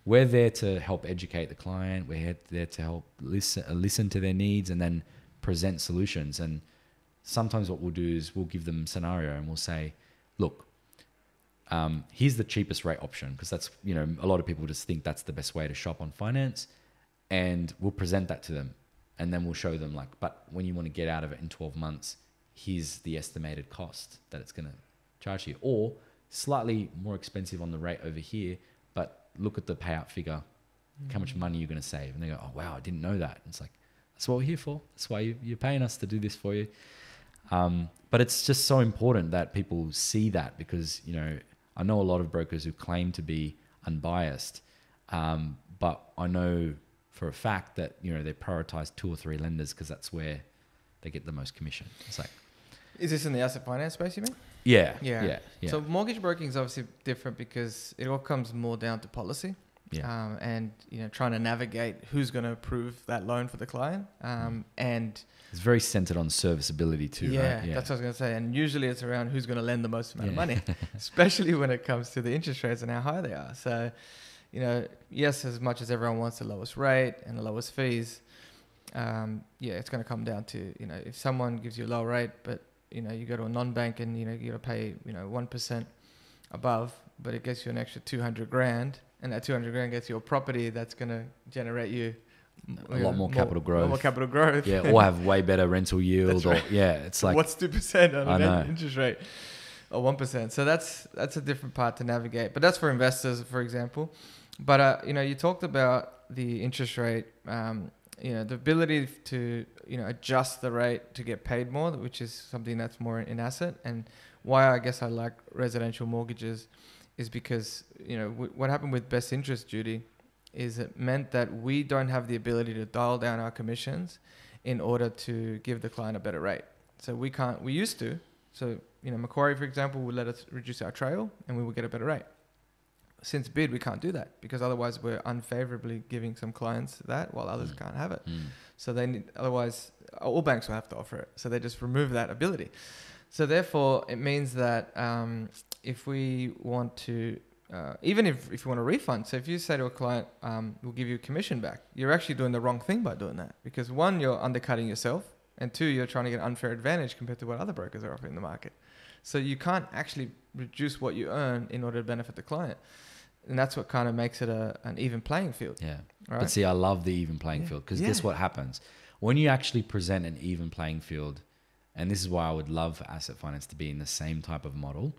we're there to help educate the client. We're there to help listen to their needs and then present solutions. And sometimes what we'll do is we'll give them a scenario and we'll say, look, here's the cheapest rate option, because that's, you know, a lot of people just think that's the best way to shop on finance, and we'll present that to them. And then we'll show them, like, but when you want to get out of it in 12 months, here's the estimated cost that it's going to charge you, or slightly more expensive on the rate over here, but look at the payout figure, how much money you're going to save. And they go, oh, wow, I didn't know that. And it's like, that's what we're here for. That's why you're paying us to do this for you. But it's just so important that people see that, because, you know, I know a lot of brokers who claim to be unbiased, but I know for a fact that, you know, they prioritize 2 or 3 lenders because that's where they get the most commission. It's like, is this in the asset finance space, you mean? Yeah. Yeah. Yeah, yeah. So mortgage broking is obviously different because it all comes more down to policy. Yeah. And, you know, trying to navigate who's going to approve that loan for the client. And it's very centered on serviceability too, yeah, right? Yeah, that's what I was going to say. And usually it's around who's going to lend the most amount of money, especially when it comes to the interest rates and how high they are. So, you know, yes, as much as everyone wants the lowest rate and the lowest fees, yeah, it's going to come down to, you know, if someone gives you a low rate, but, you know, you go to a non-bank and, you know, you got to pay, you know, 1% above, but it gets you an extra 200 grand. And that 200 grand gets you a property that's going to generate you a lot more capital growth. Yeah, or have way better rental yield. Right. Or, yeah, it's like... What's 2% on an interest rate? Or 1%. So that's a different part to navigate. But that's for investors, for example. But, you know, you talked about the interest rate, you know, the ability to, you know, adjust the rate to get paid more, which is something that's more in asset. And why I guess I like residential mortgages is because, you know, what happened with best interest duty is it meant that we don't have the ability to dial down our commissions in order to give the client a better rate. So we can't, we used to. So, you know, Macquarie, for example, would let us reduce our trail and we would get a better rate. Since BID, we can't do that because otherwise we're unfavorably giving some clients that while others can't have it. So they need, otherwise all banks will have to offer it. So they just remove that ability. So therefore it means that, if we want to, even if you want a refund, so if you say to a client, we'll give you a commission back, you're actually doing the wrong thing by doing that because 1, you're undercutting yourself, and 2, you're trying to get an unfair advantage compared to what other brokers are offering the market. So you can't actually reduce what you earn in order to benefit the client. And that's what kind of makes it an even playing field. Yeah. Right? But see, I love the even playing field because guess what happens? When you actually present an even playing field, and this is why I would love for asset finance to be in the same type of model.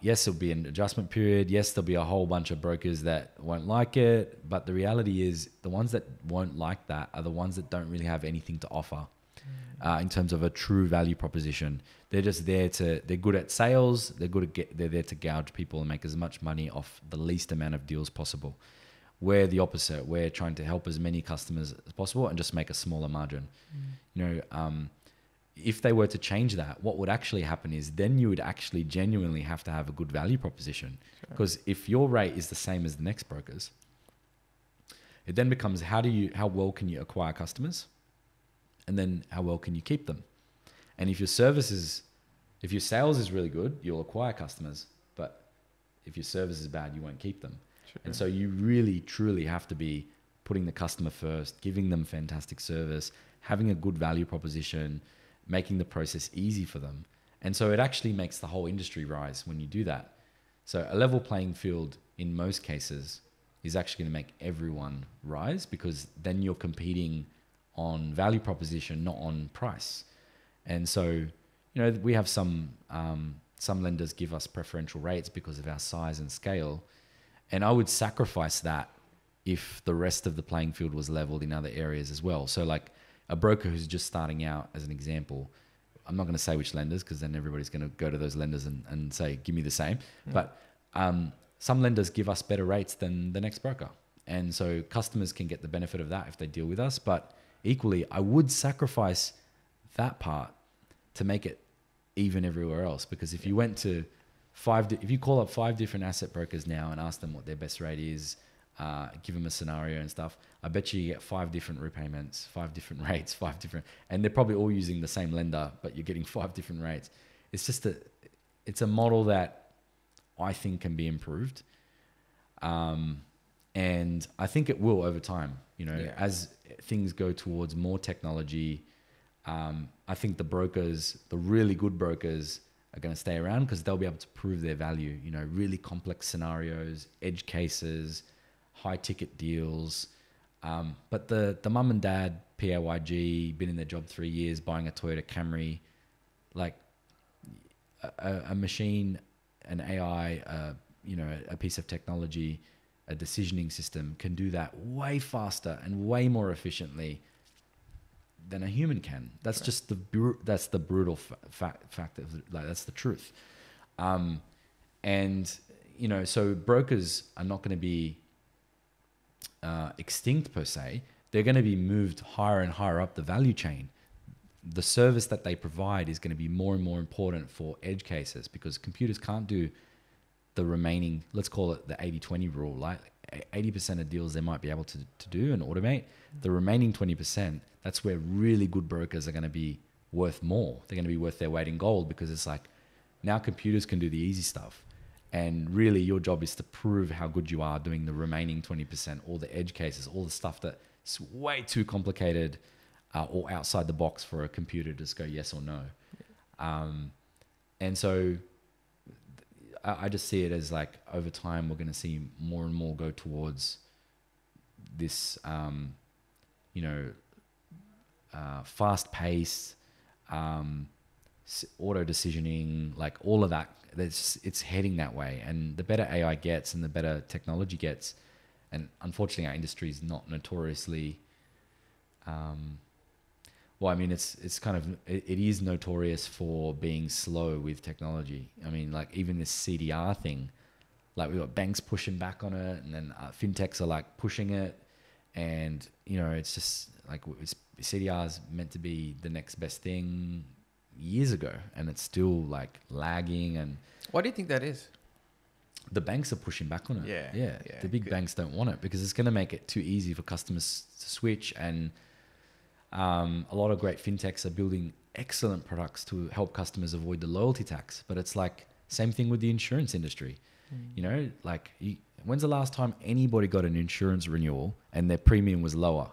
Yes, there'll be an adjustment period. Yes, there'll be a whole bunch of brokers that won't like it. But the reality is the ones that won't like that are the ones that don't really have anything to offer in terms of a true value proposition. They're just there to, they're good at sales. They're good at, they're there to gouge people and make as much money off the least amount of deals possible. We're the opposite. We're trying to help as many customers as possible and just make a smaller margin. You know, if they were to change that, what would actually happen is then you would actually genuinely have to have a good value proposition. Because if your rate is the same as the next broker's, it then becomes how well can you acquire customers, and then how well can you keep them? And if your service is, if your sales is really good, you'll acquire customers, but if your service is bad, you won't keep them. And so you really truly have to be putting the customer first, giving them fantastic service, having a good value proposition, making the process easy for them. And so it actually makes the whole industry rise when you do that. So a level playing field in most cases is actually going to make everyone rise, because then you're competing on value proposition, not on price. And so, you know, we have some lenders give us preferential rates because of our size and scale. And I would sacrifice that if the rest of the playing field was leveled in other areas as well. So like, a broker who's just starting out, as an example, I'm not going to say which lenders, because then everybody's going to go to those lenders and say, give me the same. But some lenders give us better rates than the next broker. And so customers can get the benefit of that if they deal with us. But equally, I would sacrifice that part to make it even everywhere else. Because if you went to if you call up 5 different asset brokers now and ask them what their best rate is, give them a scenario and stuff, I bet you get 5 different repayments, 5 different rates, 5 different, and they're probably all using the same lender, but you're getting 5 different rates. It's just it's a model that I think can be improved. And I think it will over time, you know, as things go towards more technology. I think the really good brokers are going to stay around because they'll be able to prove their value, you know, really complex scenarios, edge cases, high ticket deals. But the mum and dad, PAYG, been in their job 3 years, buying a Toyota Camry, like a machine, an AI, you know, a piece of technology, a decisioning system can do that way faster and way more efficiently than a human can. That's just the brutal fact of, like, that's the truth. And, you know, so brokers are not going to be extinct per se, they're going to be moved higher and higher up the value chain. The service that they provide is going to be more and more important for edge cases, because computers can't do the remaining, let's call it the 80-20 rule, right? 80% of deals they might be able to do and automate. The remaining 20%, that's where really good brokers are going to be worth more. They're going to be worth their weight in gold, because it's like, now computers can do the easy stuff. And really your job is to prove how good you are doing the remaining 20%, all the edge cases, all the stuff that's way too complicated or outside the box for a computer to just go yes or no. Yeah. And so I just see it as like, over time, we're going to see more and more go towards this, you know, fast paced, auto decisioning, like all of that, it's heading that way. And the better AI gets and the better technology gets, and unfortunately our industry is not notoriously, well, I mean, it's kind of, it is notorious for being slow with technology. I mean, like even this CDR thing, like we've got banks pushing back on it, and then fintechs are like pushing it. And, you know, it's just like, CDR is meant to be the next best thing years ago, and it's still like lagging. And why do you think that is? The banks are pushing back on it. Yeah. The big banks don't want it, because it's going to make it too easy for customers to switch. And a lot of great fintechs are building excellent products to help customers avoid the loyalty tax. But it's like, same thing with the insurance industry. You know, like, when's the last time anybody got an insurance renewal and their premium was lower?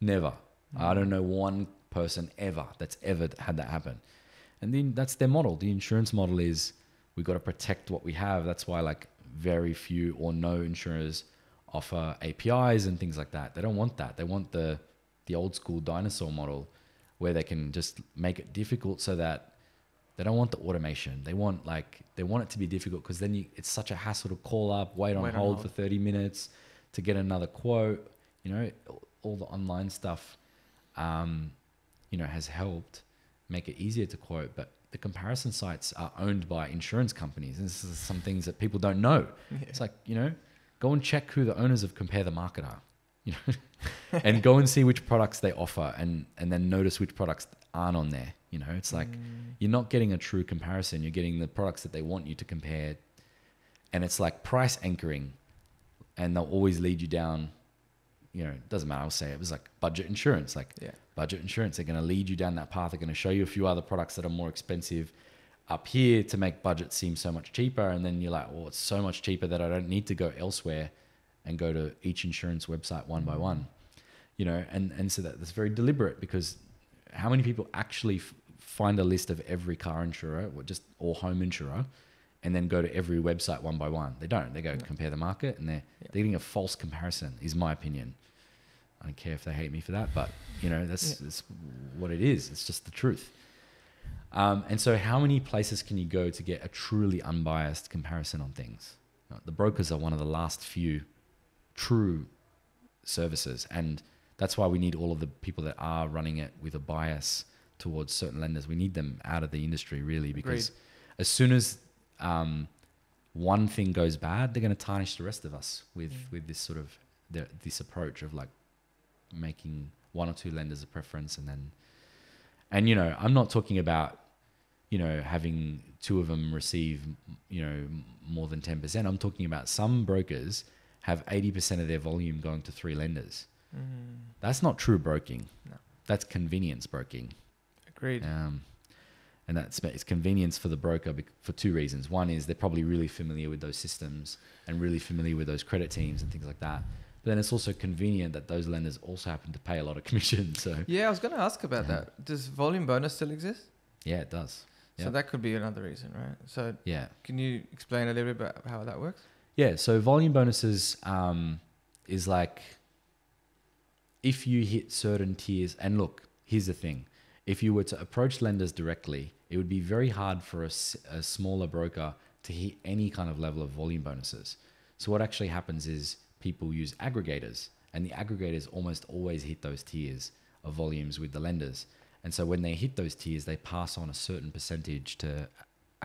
Never. I don't know one person ever that's ever had that happen. And then that's their model. The insurance model is, we've got to protect what we have. That's why like very few or no insurers offer APIs and things like that. They don't want that. They want the old school dinosaur model, where they can just make it difficult, so that they don't want the automation. They want like, they want it to be difficult, because then it's such a hassle to call up, wait on hold for 30 minutes to get another quote. You know, all the online stuff, you know, has helped make it easier to quote, but the comparison sites are owned by insurance companies. And this is some things that people don't know. Yeah. It's like, you know, go and check who the owners of Compare the Market are. You know, and go and see which products they offer, and then notice which products aren't on there. You know, it's like, you're not getting a true comparison. You're getting the products that they want you to compare. And it's like price anchoring, and they'll always lead you down, you know, it doesn't matter. I'll say it was like budget insurance, like budget insurance. They're going to lead you down that path. They're going to show you a few other products that are more expensive up here to make budget seem so much cheaper. And then you're like, well, it's so much cheaper that I don't need to go elsewhere and go to each insurance website one by one, you know? And so that's very deliberate, because how many people actually find a list of every car insurer or just or home insurer and then go to every website one by one? They don't. They go Compare the Market, and they're getting a false comparison, is my opinion. I don't care if they hate me for that, but you know, that's what it is. It's just the truth. And so how many places can you go to get a truly unbiased comparison on things? The brokers are one of the last few true services, and that's why we need all of the people that are running it with a bias towards certain lenders. We need them out of the industry, really, because as soon as one thing goes bad, they're going to tarnish the rest of us with this sort of this approach of like making one or two lenders a preference. And you know, I'm not talking about, you know, having two of them receive, you know, more than 10%. I'm talking about some brokers have 80% of their volume going to three lenders. That's not true broking. No. That's convenience broking. Agreed. And it's convenience for the broker for two reasons. One is they're probably really familiar with those systems and really familiar with those credit teams and things like that. But then it's also convenient that those lenders also happen to pay a lot of commission. So yeah, I was going to ask about that. Does volume bonus still exist? Yeah, it does. So that could be another reason, right? So can you explain a little bit about how that works? Yeah, so volume bonuses is like, if you hit certain tiers, and look, here's the thing. If you were to approach lenders directly, it would be very hard for a smaller broker to hit any kind of level of volume bonuses. So what actually happens is people use aggregators, and the aggregators almost always hit those tiers of volumes with the lenders. And so when they hit those tiers, they pass on a certain percentage to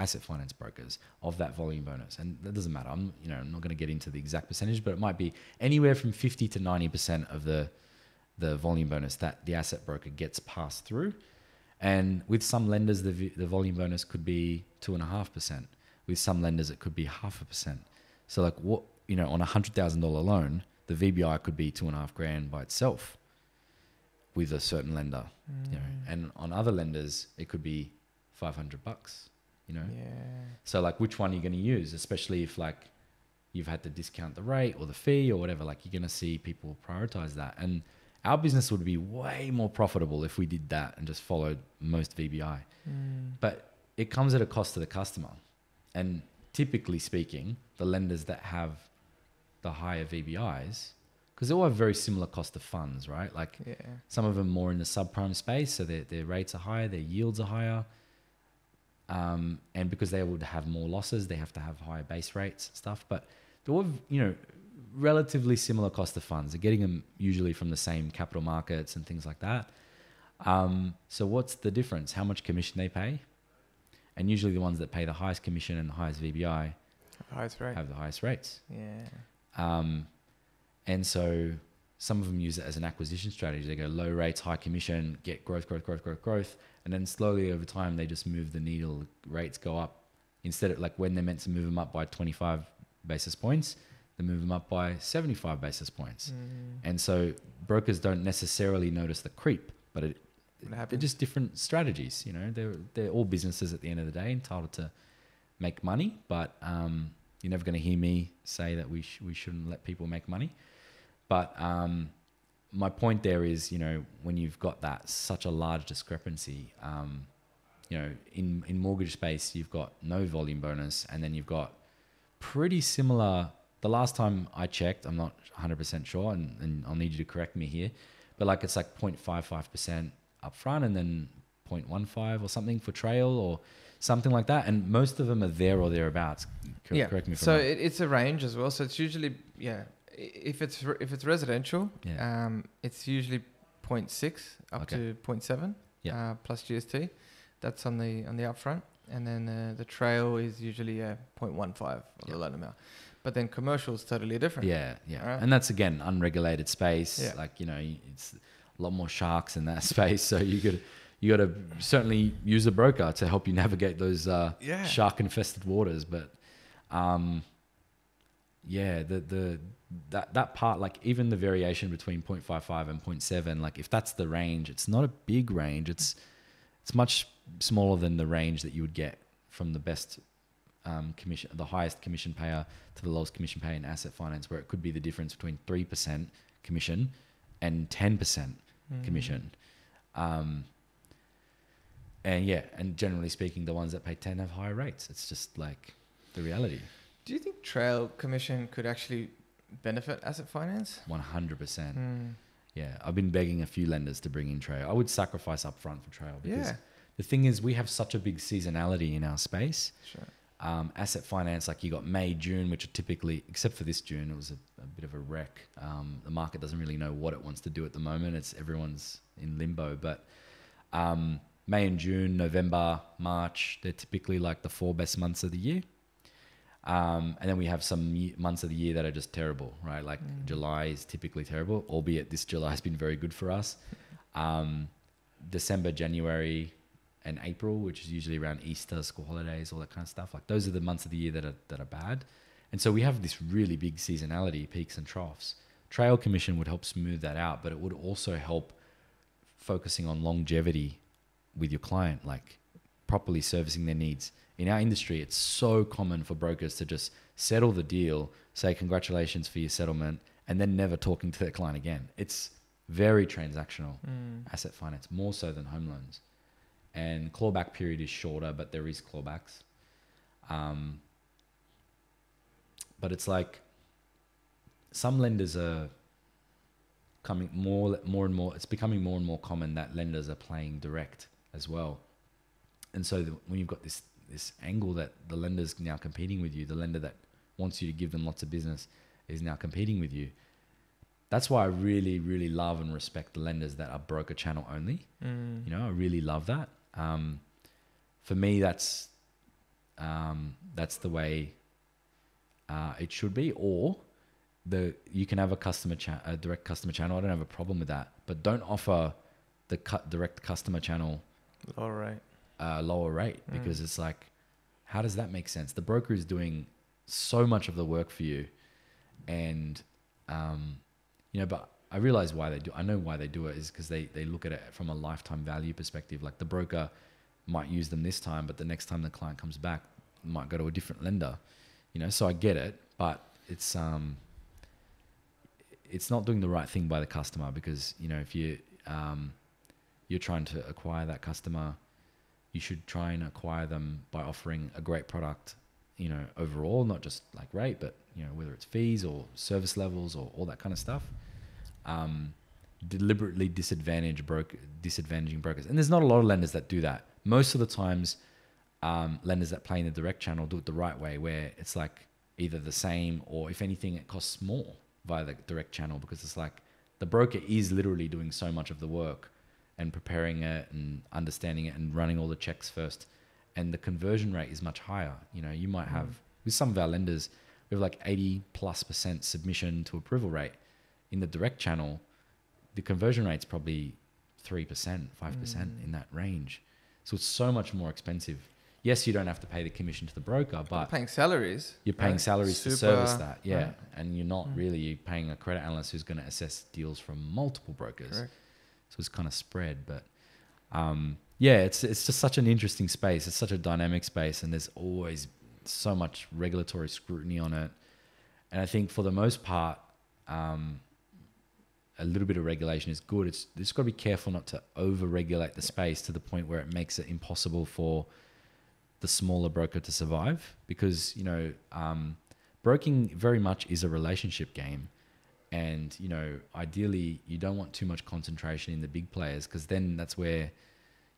asset finance brokers of that volume bonus. And that doesn't matter. I'm, you know, I'm not going to get into the exact percentage, but it might be anywhere from 50 to 90% of the volume bonus that the asset broker gets passed through. And with some lenders, the volume bonus could be 2.5%. With some lenders, it could be 0.5%. So like what, you know, on a $100,000 loan, the VBI could be $2,500 by itself with a certain lender, you know, and on other lenders, it could be $500, you know? Yeah. So like, which one are you going to use? Especially if like you've had to discount the rate or the fee or whatever, like you're going to see people prioritize that. And our business would be way more profitable if we did that and just followed most VBI. But it comes at a cost to the customer. And typically speaking, the lenders that have the higher VBIs, because they all have very similar cost of funds, right? Like some of them more in the subprime space, so their rates are higher, their yields are higher. And because they would have more losses, they have to have higher base rates and stuff. But they all have, you know, relatively similar cost of funds. They're getting them usually from the same capital markets and things like that. So what's the difference? How much commission they pay? And usually the ones that pay the highest commission and the highest VBI have the highest rates. Yeah. And so some of them use it as an acquisition strategy. They go low rates, high commission, get growth, growth, growth, growth, growth. And then slowly over time, they just move the needle. Rates go up. Instead of like when they're meant to move them up by 25 basis points, move them up by 75 basis points. And so brokers don't necessarily notice the creep, but they're just different strategies, you know. They're all businesses at the end of the day, entitled to make money, but you're never going to hear me say that we shouldn't let people make money. But my point there is, you know, when you've got that such a large discrepancy, you know, in mortgage space, you've got no volume bonus, and then you've got pretty similar. The last time I checked, I'm not 100% sure, and I'll need you to correct me here, but like it's like 0.55% upfront and then 0.15 or something for trail or something like that. And most of them are there or thereabouts. Correct me if I'm wrong. So it's a range as well. So it's usually, if it's residential, it's usually 0.6 up to 0.7 plus GST. That's on the upfront. And then the trail is usually 0.15 or the loan amount. But then commercial is totally different. Right? And that's, again, unregulated space. Like, you know, it's a lot more sharks in that space. So you got to certainly use a broker to help you navigate those shark-infested waters. But, that part, like even the variation between 0.55 and 0.7, like if that's the range, it's not a big range. It's much smaller than the range that you would get from the best commission, the highest commission payer to the lowest commission payer in asset finance, where it could be the difference between 3% commission and 10% commission. And generally speaking, the ones that pay 10 have higher rates. It's just like the reality. Do you think trail commission could actually benefit asset finance? 100%. Yeah, I've been begging a few lenders to bring in trail. I would sacrifice upfront for trail because the thing is, we have such a big seasonality in our space. Sure. Asset finance, like you got May, June, which are typically, except for this June, it was a bit of a wreck. The market doesn't really know what it wants to do at the moment. Everyone's in limbo, but May and June, November, March, they're typically like the 4 best months of the year. And then we have some months of the year that are just terrible, right? Like July is typically terrible, albeit this July has been very good for us. December, January, and April, which is usually around Easter, school holidays, all that kind of stuff. Like those are the months of the year that are bad. And so we have this really big seasonality, peaks and troughs. Trail commission would help smooth that out, but it would also help focusing on longevity with your client, like properly servicing their needs. In our industry, it's so common for brokers to just settle the deal, say congratulations for your settlement, and then never talking to their client again. It's very transactional, asset finance, more so than home loans. And clawback period is shorter, but there is clawbacks. But it's like some lenders are coming more and more. It's becoming more and more common that lenders are playing direct as well. And so when you've got this angle that the lender's now competing with you, the lender that wants you to give them lots of business is now competing with you. That's why I really, really love and respect the lenders that are broker channel only. You know, I really love that. For me, that's That's the way it should be. Or you can have a direct customer channel. I don't have a problem with that, but don't offer the direct customer channel lower rate, because it's like, how does that make sense? The broker is doing so much of the work for you, and you know, but I realize why they do. I know why they do it is because they look at it from a lifetime value perspective. Like the broker might use them this time, but the next time the client comes back, might go to a different lender, you know? So I get it, but it's not doing the right thing by the customer, because, you know, if you, you're trying to acquire that customer, you should try and acquire them by offering a great product, you know, overall, not just like rate, but, you know, whether it's fees or service levels or all that kind of stuff. Deliberately disadvantaging brokers. And there's not a lot of lenders that do that. Most of the times, lenders that play in the direct channel do it the right way, where it's like either the same, or if anything, it costs more via the direct channel, because it's like the broker is literally doing so much of the work and preparing it and understanding it and running all the checks first. And the conversion rate is much higher. You know, you might have, with some of our lenders, we have like 80+% submission to approval rate. In the direct channel, the conversion rate's probably 3%, 5% in that range. So it's so much more expensive. Yes, you don't have to pay the commission to the broker, but... You're paying salaries to service that, yeah. Right. And you're not really paying a credit analyst who's going to assess deals from multiple brokers. Correct. So it's kind of spread, but... yeah, it's just such an interesting space. It's such a dynamic space, and there's always so much regulatory scrutiny on it. And I think for the most part... a little bit of regulation is good. You just got to be careful not to over-regulate the space to the point where it makes it impossible for the smaller broker to survive, because, you know, broking very much is a relationship game. And, you know, ideally you don't want too much concentration in the big players, because then that's where,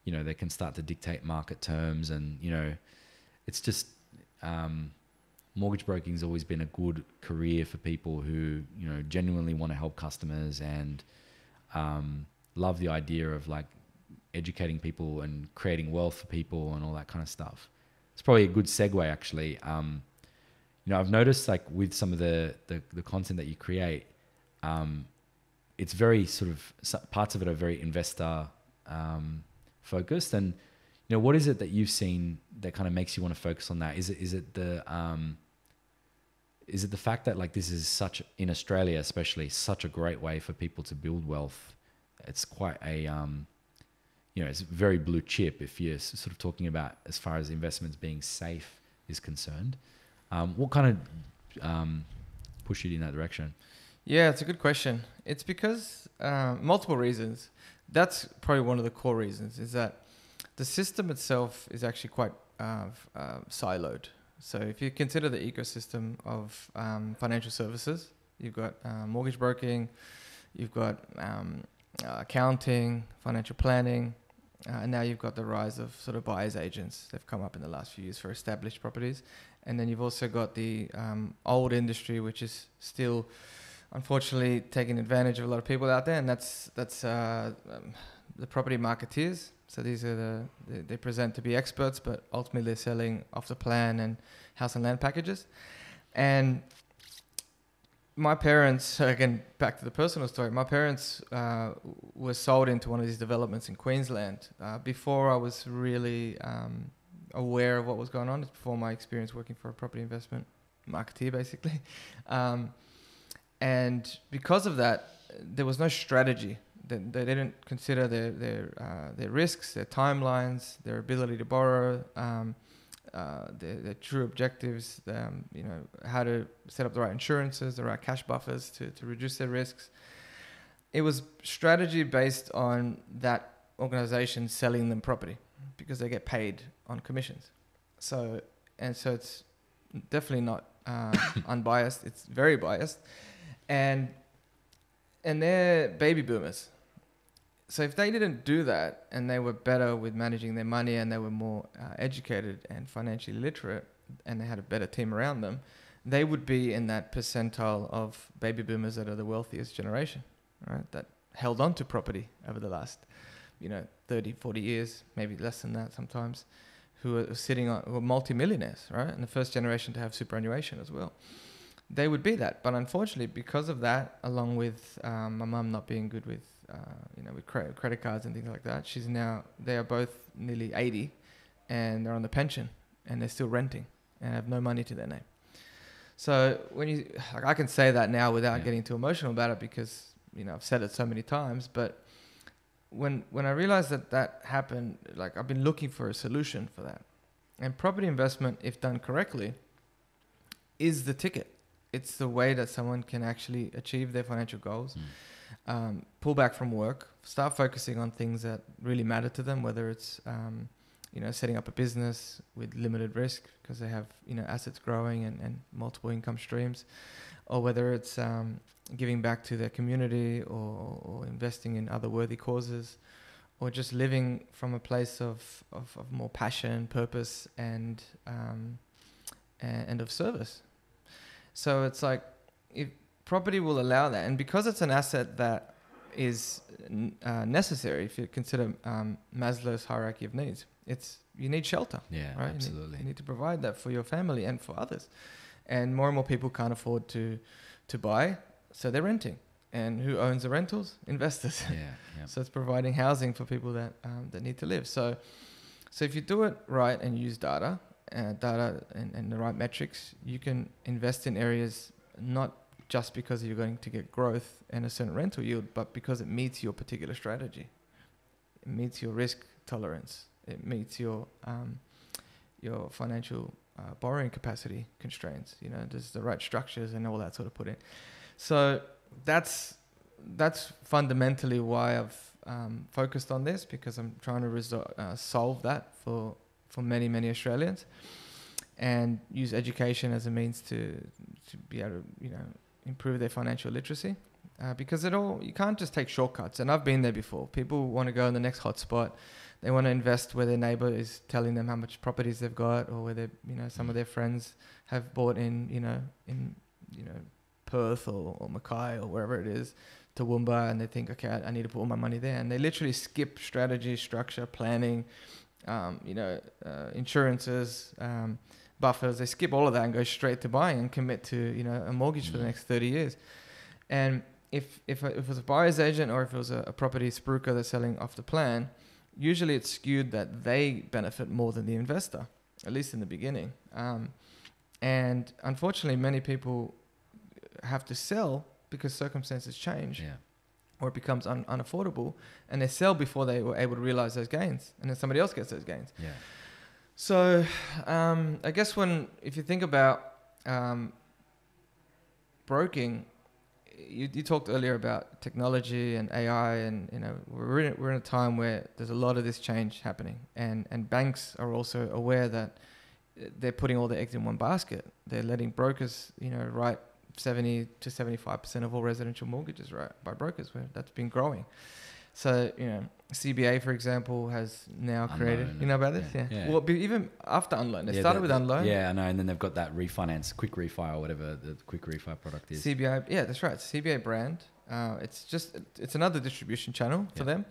you know, they can start to dictate market terms. And, you know, it's just, mortgage broking has always been a good career for people who, you know, genuinely want to help customers and love the idea of like educating people and creating wealth for people and all that kind of stuff. It's probably a good segue, actually. You know, I've noticed like with some of the content that you create, it's very sort of, parts of it are very investor focused. And, you know, what is it that you've seen that kind of makes you want to focus on that? Is it the fact that like this is such, in Australia especially, such a great way for people to build wealth? It's quite a, you know, it's very blue chip if you're sort of talking about as far as investments being safe is concerned. What kind of push you in that direction? Yeah, it's a good question. It's because multiple reasons. That's probably one of the core reasons, is that the system itself is actually quite siloed. So if you consider the ecosystem of financial services, you've got mortgage broking, you've got accounting, financial planning, and now you've got the rise of sort of buyer's agents. They've come up in the last few years for established properties. And then you've also got the old industry, which is still unfortunately taking advantage of a lot of people out there, and that's the property marketeers. So these are they present to be experts, but ultimately they're selling off the plan and house and land packages. And my parents, again, back to the personal story, my parents were sold into one of these developments in Queensland before I was really aware of what was going on. It's before my experience working for a property investment marketeer, basically. And because of that, there was no strategy. They didn't consider their risks, their timelines, their ability to borrow, their true objectives, you know, how to set up the right insurances, the right cash buffers to reduce their risks. It was strategy based on that organization selling them property, because they get paid on commissions. So it's definitely not unbiased. It's very biased. And they're baby boomers. So if they didn't do that, and they were better with managing their money, and they were more educated and financially literate, and they had a better team around them, they would be in that percentile of baby boomers that are the wealthiest generation, right? That held on to property over the last, you know, 30, 40 years, maybe less than that sometimes, who are sitting on, who are multimillionaires, right? And the first generation to have superannuation as well. They would be that. But unfortunately, because of that, along with my mum not being good with, you know, with credit cards and things like that, she's now, they are both nearly 80 and they're on the pension and they're still renting and have no money to their name. So when you, like, I can say that now without getting too emotional about it because, you know, I've said it so many times, but when I realized that that happened, like, I've been looking for a solution for that. And property investment, if done correctly, is the ticket. It's the way that someone can actually achieve their financial goals, pull back from work, start focusing on things that really matter to them, whether it's, you know, setting up a business with limited risk because they have, you know, assets growing and multiple income streams, or whether it's giving back to their community, or investing in other worthy causes, or just living from a place of more passion, purpose, and of service. So it's like, if property will allow that, and because it's an asset that is necessary, if you consider Maslow's hierarchy of needs, it's, you need shelter. Yeah, right? Absolutely. You need to provide that for your family and for others. And more people can't afford to buy, so they're renting. And who owns the rentals? Investors. Yeah. Yep. So it's providing housing for people that that need to live. So if you do it right and use data. Data and the right metrics, you can invest in areas not just because you're going to get growth and a certain rental yield, but because it meets your particular strategy. It meets your risk tolerance. It meets your financial borrowing capacity constraints. You know, there's the right structures and all that sort of put in. So that's fundamentally why I've focused on this, because I'm trying to solve that for many Australians, and use education as a means to be able to, you know, improve their financial literacy, because you can't just take shortcuts. And I've been there before. People want to go in the next hotspot. They want to invest where their neighbor is telling them how much properties they've got, or where they, you know, some of their friends have bought in Perth or Mackay or wherever it is, Toowoomba, and they think, okay, I need to put all my money there, and they literally skip strategy, structure, planning. Insurances, buffers, they skip all of that and go straight to buying and commit to, you know, a mortgage for the next 30 years. And if it was a buyer's agent, or if it was a property spruiker that's selling off the plan, usually it's skewed that they benefit more than the investor, at least in the beginning. And unfortunately, many people have to sell because circumstances change. Yeah. Or it becomes unaffordable, and they sell before they were able to realize those gains, and then somebody else gets those gains. Yeah. So I guess if you think about broking, you talked earlier about technology and AI, and you know, we're in a time where there's a lot of this change happening, and banks are also aware that they're putting all their eggs in one basket. They're letting brokers, you know, write 70 to 75% of all residential mortgages, right, by brokers, where that's been growing. So, you know, CBA, for example, has now created, you know about this? Yeah. Yeah. Well, even after Unloan, they started with Unloan. Yeah, I know. And then they've got that refinance, quick refi, or whatever the quick refi product is. CBA, yeah, that's right. It's CBA brand. It's another distribution channel for them,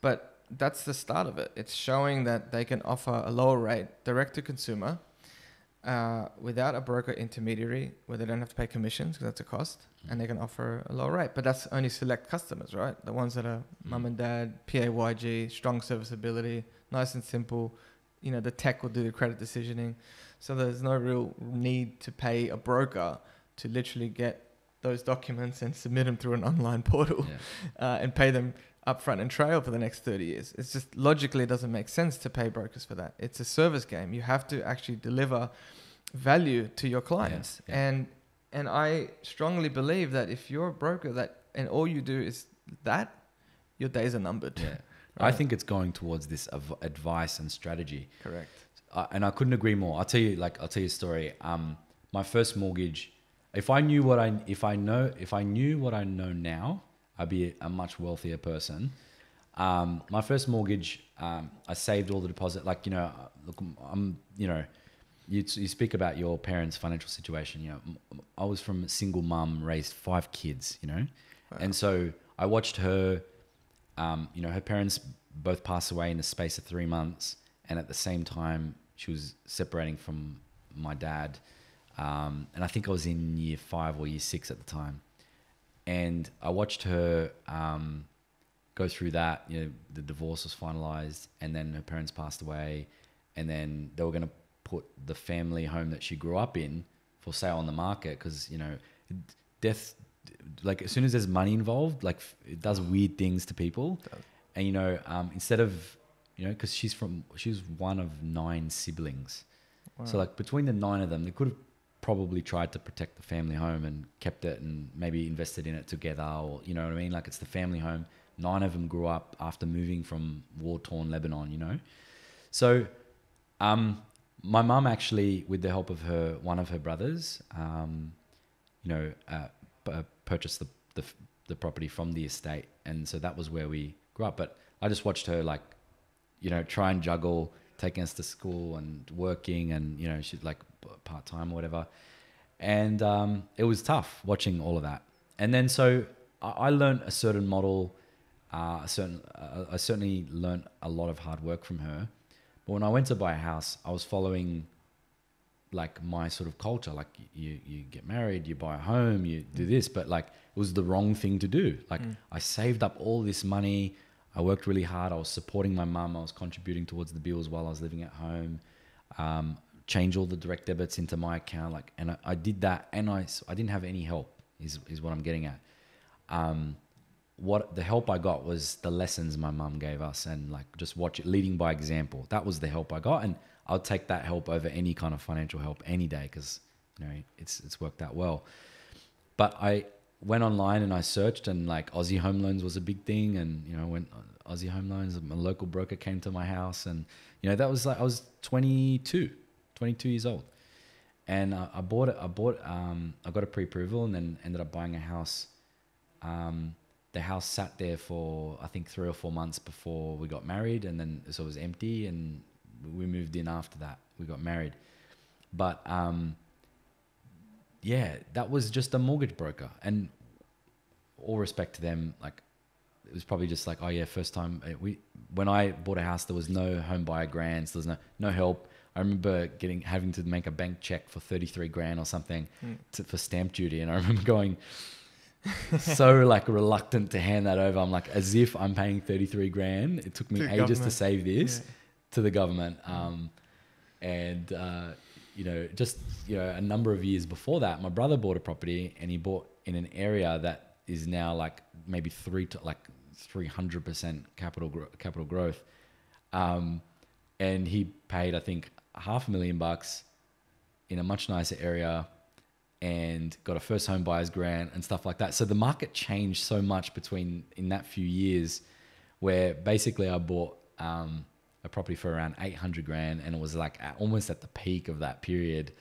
but that's the start of it. It's showing that they can offer a lower rate direct to consumer, without a broker intermediary, where they don't have to pay commissions because that's a cost, and they can offer a lower rate. But that's only select customers, right? The ones that are mum and dad, PAYG, strong serviceability, nice and simple. You know, the tech will do the credit decisioning. So there's no real need to pay a broker to literally get those documents and submit them through an online portal and pay them upfront and trail for the next 30 years. It's just logically it doesn't make sense to pay brokers for that. It's a service game. You have to actually deliver value to your clients. Yeah, yeah. And I strongly believe that if you're a broker that and all you do is that, your days are numbered. Yeah. Right? I think it's going towards this advice and strategy. Correct. And I couldn't agree more. I'll tell you a story. My first mortgage, if I knew what I know now, I'd be a much wealthier person. My first mortgage, I saved all the deposit. Like, you know, look, I'm, you know, you speak about your parents' financial situation. You know, I was from a single mum, raised 5 kids, you know. Wow. And so I watched her, her parents both pass away in the space of 3 months. And at the same time, she was separating from my dad. And I think I was in year 5 or year 6 at the time. And I watched her go through that. You know, the divorce was finalized, and then her parents passed away, and then they were going to put the family home that she grew up in for sale on the market. Cause you know, death, like as soon as there's money involved, like it does weird things to people. And, you know, instead of, you know, cause she was one of 9 siblings. Wow. So like between the 9 of them, they could have probably tried to protect the family home and kept it and maybe invested in it together, or, you know what I mean? Like it's the family home. 9 of them grew up after moving from war-torn Lebanon, you know? So, my mum actually, with the help of her, one of her brothers, you know, purchased the property from the estate. And so that was where we grew up. But I just watched her, like, you know, try and juggle taking us to school and working, and, you know, she'd like part-time or whatever. And, it was tough watching all of that. And then, so I learned a certain model. I certainly learned a lot of hard work from her. But when I went to buy a house, I was following like my sort of culture, like you get married, you buy a home, you do this, but like it was the wrong thing to do. Like I saved up all this money. I worked really hard. I was supporting my mum. I was contributing towards the bills while I was living at home. Change all the direct debits into my account. Like, and I did that, and I didn't have any help is what I'm getting at. What the help I got was the lessons my mum gave us, and like just watch it, leading by example. That was the help I got, and I'll take that help over any kind of financial help any day, because you know it's worked out well. But I went online and I searched, and like Aussie Home Loans was a big thing, and you know, went Aussie Home Loans. My local broker came to my house, and you know, that was like I was 22 years old, and I bought it. I got a pre-approval, and then ended up buying a house. The house sat there for I think 3 or 4 months before we got married, and then so it was empty, and we moved in after that. We got married. But yeah, that was just a mortgage broker, and all respect to them, like it was probably just like, oh yeah, first time. When I bought a house, there was no home buyer grants, there was no help. I remember having to make a bank check for 33 grand or something for stamp duty, and I remember going so like reluctant to hand that over. I'm like, as if I'm paying 33 grand. It took me ages to save this to the government. You know, just, you know, a number of years before that, my brother bought a property, and he bought in an area that is now like maybe 300% capital growth. And he paid, I think, $500,000 in a much nicer area, and got a first home buyer's grant and stuff like that. So the market changed so much in that few years, where basically I bought a property for around 800 grand, and it was like almost at the peak of that period.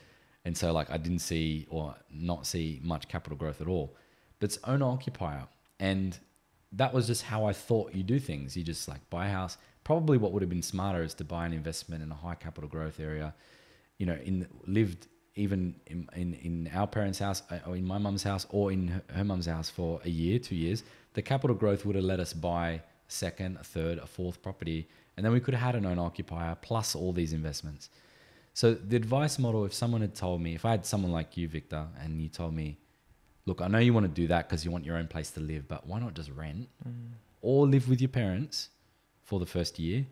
And so like I didn't see or not see much capital growth at all, but it's owner occupier. And that was just how I thought you do things. You just like buy a house. Probably what would have been smarter is to buy an investment in a high capital growth area, you know, even in our parents' house, or in my mum's house, or in her mum's house for a year, 2 years. The capital growth would have let us buy a second, a third, a fourth property, and then we could have had an owner occupier plus all these investments. So the advice model, if someone had told me, if I had someone like you, Victor, and you told me, look, I know you want to do that because you want your own place to live, but why not just rent or live with your parents for the first year?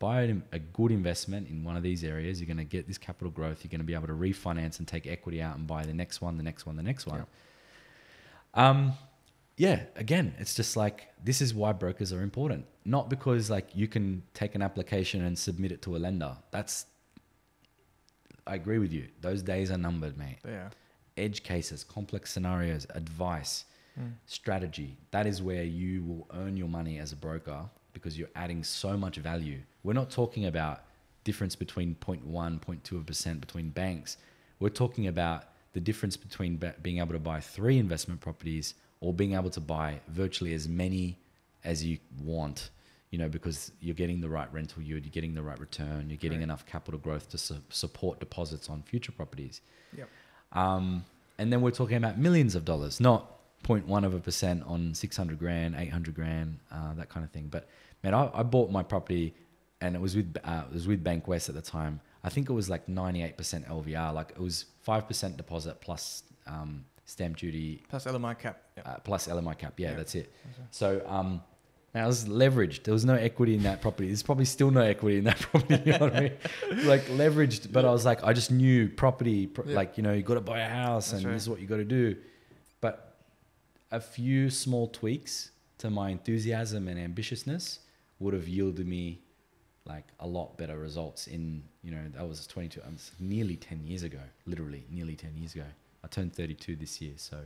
Buy a good investment in one of these areas. You're going to get this capital growth. You're going to be able to refinance and take equity out and buy the next one, the next one, the next one. Yeah. Again, it's just like, this is why brokers are important. Not because like you can take an application and submit it to a lender. I agree with you. Those days are numbered, mate. Yeah. Edge cases, complex scenarios, advice, strategy. That is where you will earn your money as a broker, because you're adding so much value. We're not talking about difference between 0.1, 0.2% between banks. We're talking about the difference between being able to buy 3 investment properties or being able to buy virtually as many as you want, you know, because you're getting the right rental yield, you're getting the right return, you're getting enough capital growth to support deposits on future properties. Yep. And then we're talking about millions of dollars, not 0.1% on 600 grand, 800 grand, that kind of thing. But man, I bought my property, and it was with Bankwest at the time. I think it was like 98% LVR. Like it was 5% deposit plus stamp duty. Plus LMI cap. Yep. Plus LMI cap. Yeah, yep. That's it. Okay. So now it was leveraged. There was no equity in that property. There's probably still no equity in that property. You know what I mean? Like leveraged. But yep. I was like, I just knew property, yep. like, you know, you got to buy a house that's and right. this is what you got to do. But a few small tweaks to my enthusiasm and ambitiousness would have yielded me like a lot better results in, you know, that was 22, nearly 10 years ago, literally nearly 10 years ago. I turned 32 this year. So,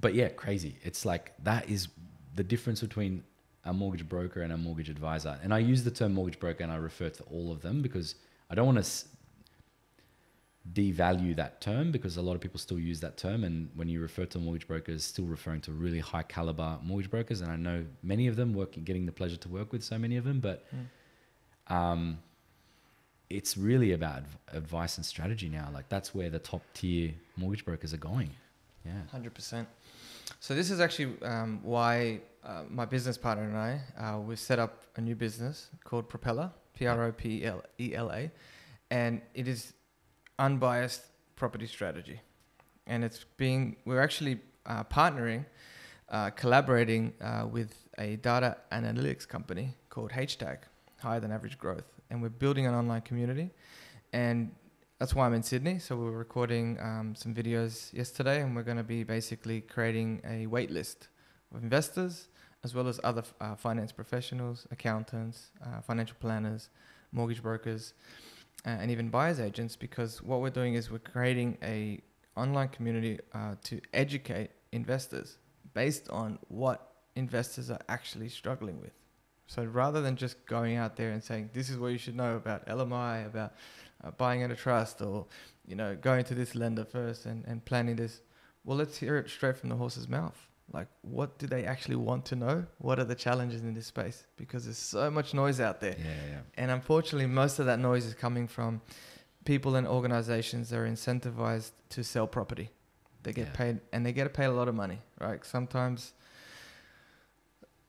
but yeah, crazy. It's like, that is the difference between a mortgage broker and a mortgage advisor. And I use the term mortgage broker and I refer to all of them because I don't want to devalue that term, because a lot of people still use that term. And when you refer to mortgage brokers, still referring to really high caliber mortgage brokers. And I know many of them working, getting the pleasure to work with so many of them, but it's really about advice and strategy now. Like that's where the top tier mortgage brokers are going. Yeah. 100%. So this is actually why my business partner and I, we set up a new business called Propella, P-R-O-P-E-L-A. And it is unbiased property strategy. And it's being, we're actually partnering, collaborating with a data analytics company called HTAG, Higher Than Average Growth. And we're building an online community. And that's why I'm in Sydney. So we were recording some videos yesterday, and we're going to be basically creating a wait list of investors, as well as other finance professionals, accountants, financial planners, mortgage brokers, and even buyer's agents, because what we're doing is we're creating a online community to educate investors based on what investors are actually struggling with. So rather than just going out there and saying, this is what you should know about LMI, about buying at a trust, or, you know, going to this lender first and planning this, well, let's hear it straight from the horse's mouth. Like, what do they actually want to know? What are the challenges in this space? Because there's so much noise out there. Yeah, yeah. And unfortunately, most of that noise is coming from people and organizations that are incentivized to sell property. They get paid, and they get paid a lot of money, right? Sometimes,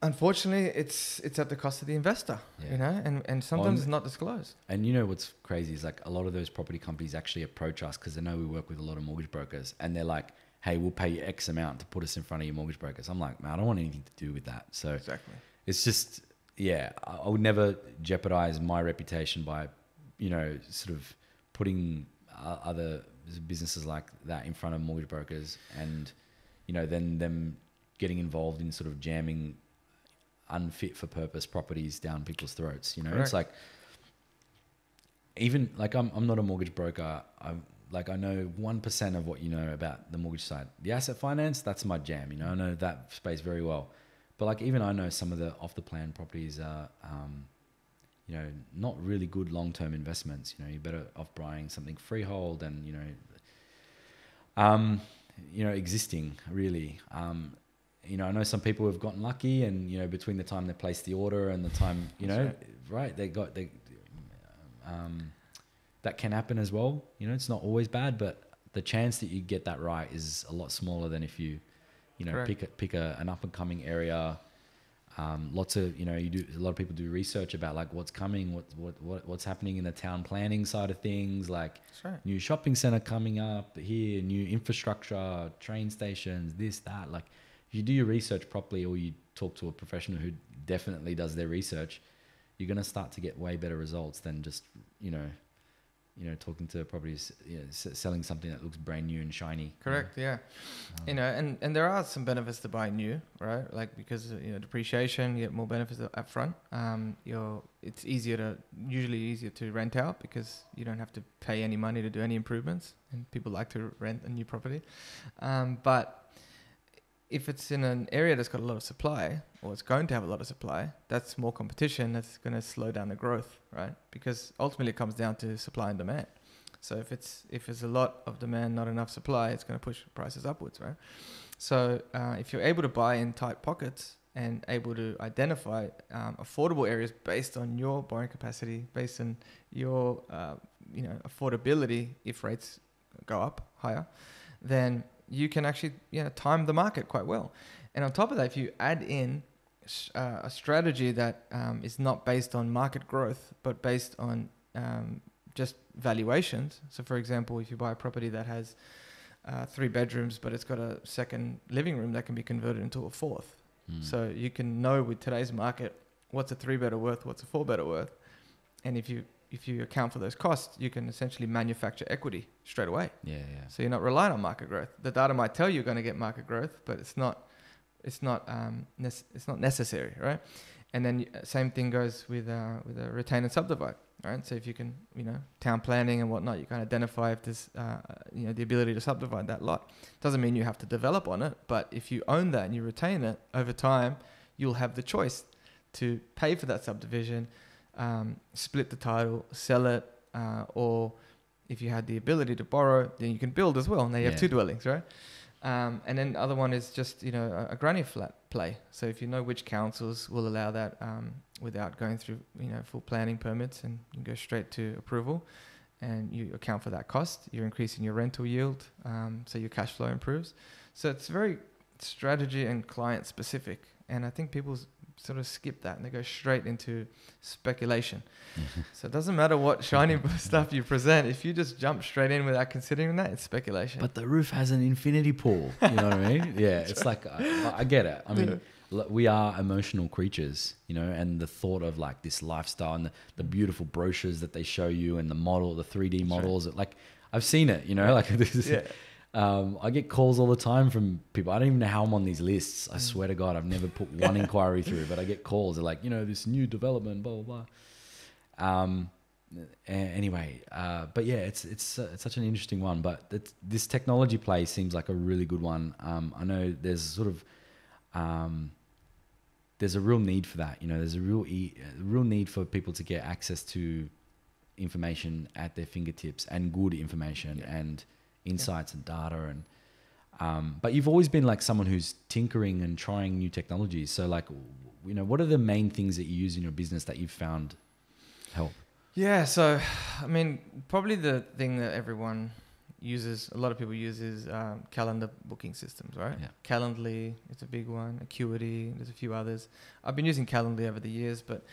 unfortunately, it's at the cost of the investor, you know, and sometimes it's not disclosed. And you know what's crazy is like a lot of those property companies actually approach us because they know we work with a lot of mortgage brokers, and they're like, hey, we'll pay you X amount to put us in front of your mortgage brokers. I'm like, man, I don't want anything to do with that. So it's just, yeah, I would never jeopardize my reputation by, you know, sort of putting other businesses like that in front of mortgage brokers, and, you know, then them getting involved in sort of jamming unfit for purpose properties down people's throats. You know, it's like, even like I'm not a mortgage broker. Like I know 1% of what you know about the mortgage side. The asset finance, that's my jam. You know, I know that space very well. But like even I know some of the off the plan properties are, you know, not really good long-term investments. You know, you're better off buying something freehold and, you know, existing really. You know, I know some people have gotten lucky and, you know, between the time they placed the order and the time, you know, they got, that can happen as well. You know, it's not always bad, but the chance that you get that right is a lot smaller than if you, you know, pick an up and coming area. Lots of, you know, a lot of people do research about like what's coming, what's happening in the town planning side of things, like new shopping center coming up here, new infrastructure, train stations, this, that. Like if you do your research properly, or you talk to a professional who definitely does their research, you're going to start to get way better results than just, you know, talking to properties, you know, selling something that looks brand new and shiny. You know, and there are some benefits to buying new, right? Like because, you know, depreciation, you get more benefits up front. It's usually easier to rent out because you don't have to pay any money to do any improvements, and people like to rent a new property. But if it's in an area that's got a lot of supply, or it's going to have a lot of supply, that's more competition. That's going to slow down the growth, right? Because ultimately it comes down to supply and demand. So if it's a lot of demand, not enough supply, it's going to push prices upwards, right? So if you're able to buy in tight pockets and able to identify affordable areas based on your borrowing capacity, based on your you know, affordability, if rates go up higher, then you can actually, you know, time the market quite well. And on top of that, if you add in a strategy that is not based on market growth, but based on just valuations. So for example, if you buy a property that has 3 bedrooms, but it's got a second living room that can be converted into a fourth. Mm. So you can know with today's market, what's a 3-bedder worth, what's a 4-bedder worth. And if you account for those costs, you can essentially manufacture equity straight away. Yeah, yeah. So you're not reliant on market growth. The data might tell you you're going to get market growth, but it's not necessary, right? And then same thing goes with a retain and subdivide, right? So if you can, you know, town planning and whatnot, you can identify if there's, you know, the ability to subdivide that lot. Doesn't mean you have to develop on it, but if you own that and you retain it over time, you'll have the choice to pay for that subdivision, split the title, sell it, or if you had the ability to borrow, then you can build as well. Now you have 2 dwellings, right? And then the other one is just, you know, a granny flat play. So if you know which councils will allow that without going through, you know, full planning permits, and you go straight to approval and you account for that cost, you're increasing your rental yield, so your cash flow improves. So it's very strategy and client specific. And I think people sort of skip that and they go straight into speculation. So it doesn't matter what shiny stuff you present. If you just jump straight in without considering that, it's speculation. But the roof has an infinity pool. You know what I mean? Yeah, it's like, I get it. I mean, we are emotional creatures, you know, and the thought of like this lifestyle and the beautiful brochures that they show you and the model, the 3D models, right. Like I've seen it, you know, like this is... Yeah. I get calls all the time from people. I don't even know how I'm on these lists. I swear to God, I've never put one inquiry through, but I get calls. They're like, you know, this new development, blah, blah, blah. Anyway, but yeah, it's such an interesting one, but this technology play seems like a really good one. I know there's sort of, there's a real need for that. You know, there's a real need for people to get access to information at their fingertips, and good information and insights and data. And but you've always been like someone who's tinkering and trying new technologies, so like, you know, what are the main things that you use in your business that you've found help? Yeah, so I mean, probably the thing that everyone uses, a lot of people use, is calendar booking systems, right? Yeah. Calendly, it's a big one. Acuity, there's a few others. I've been using Calendly over the years, but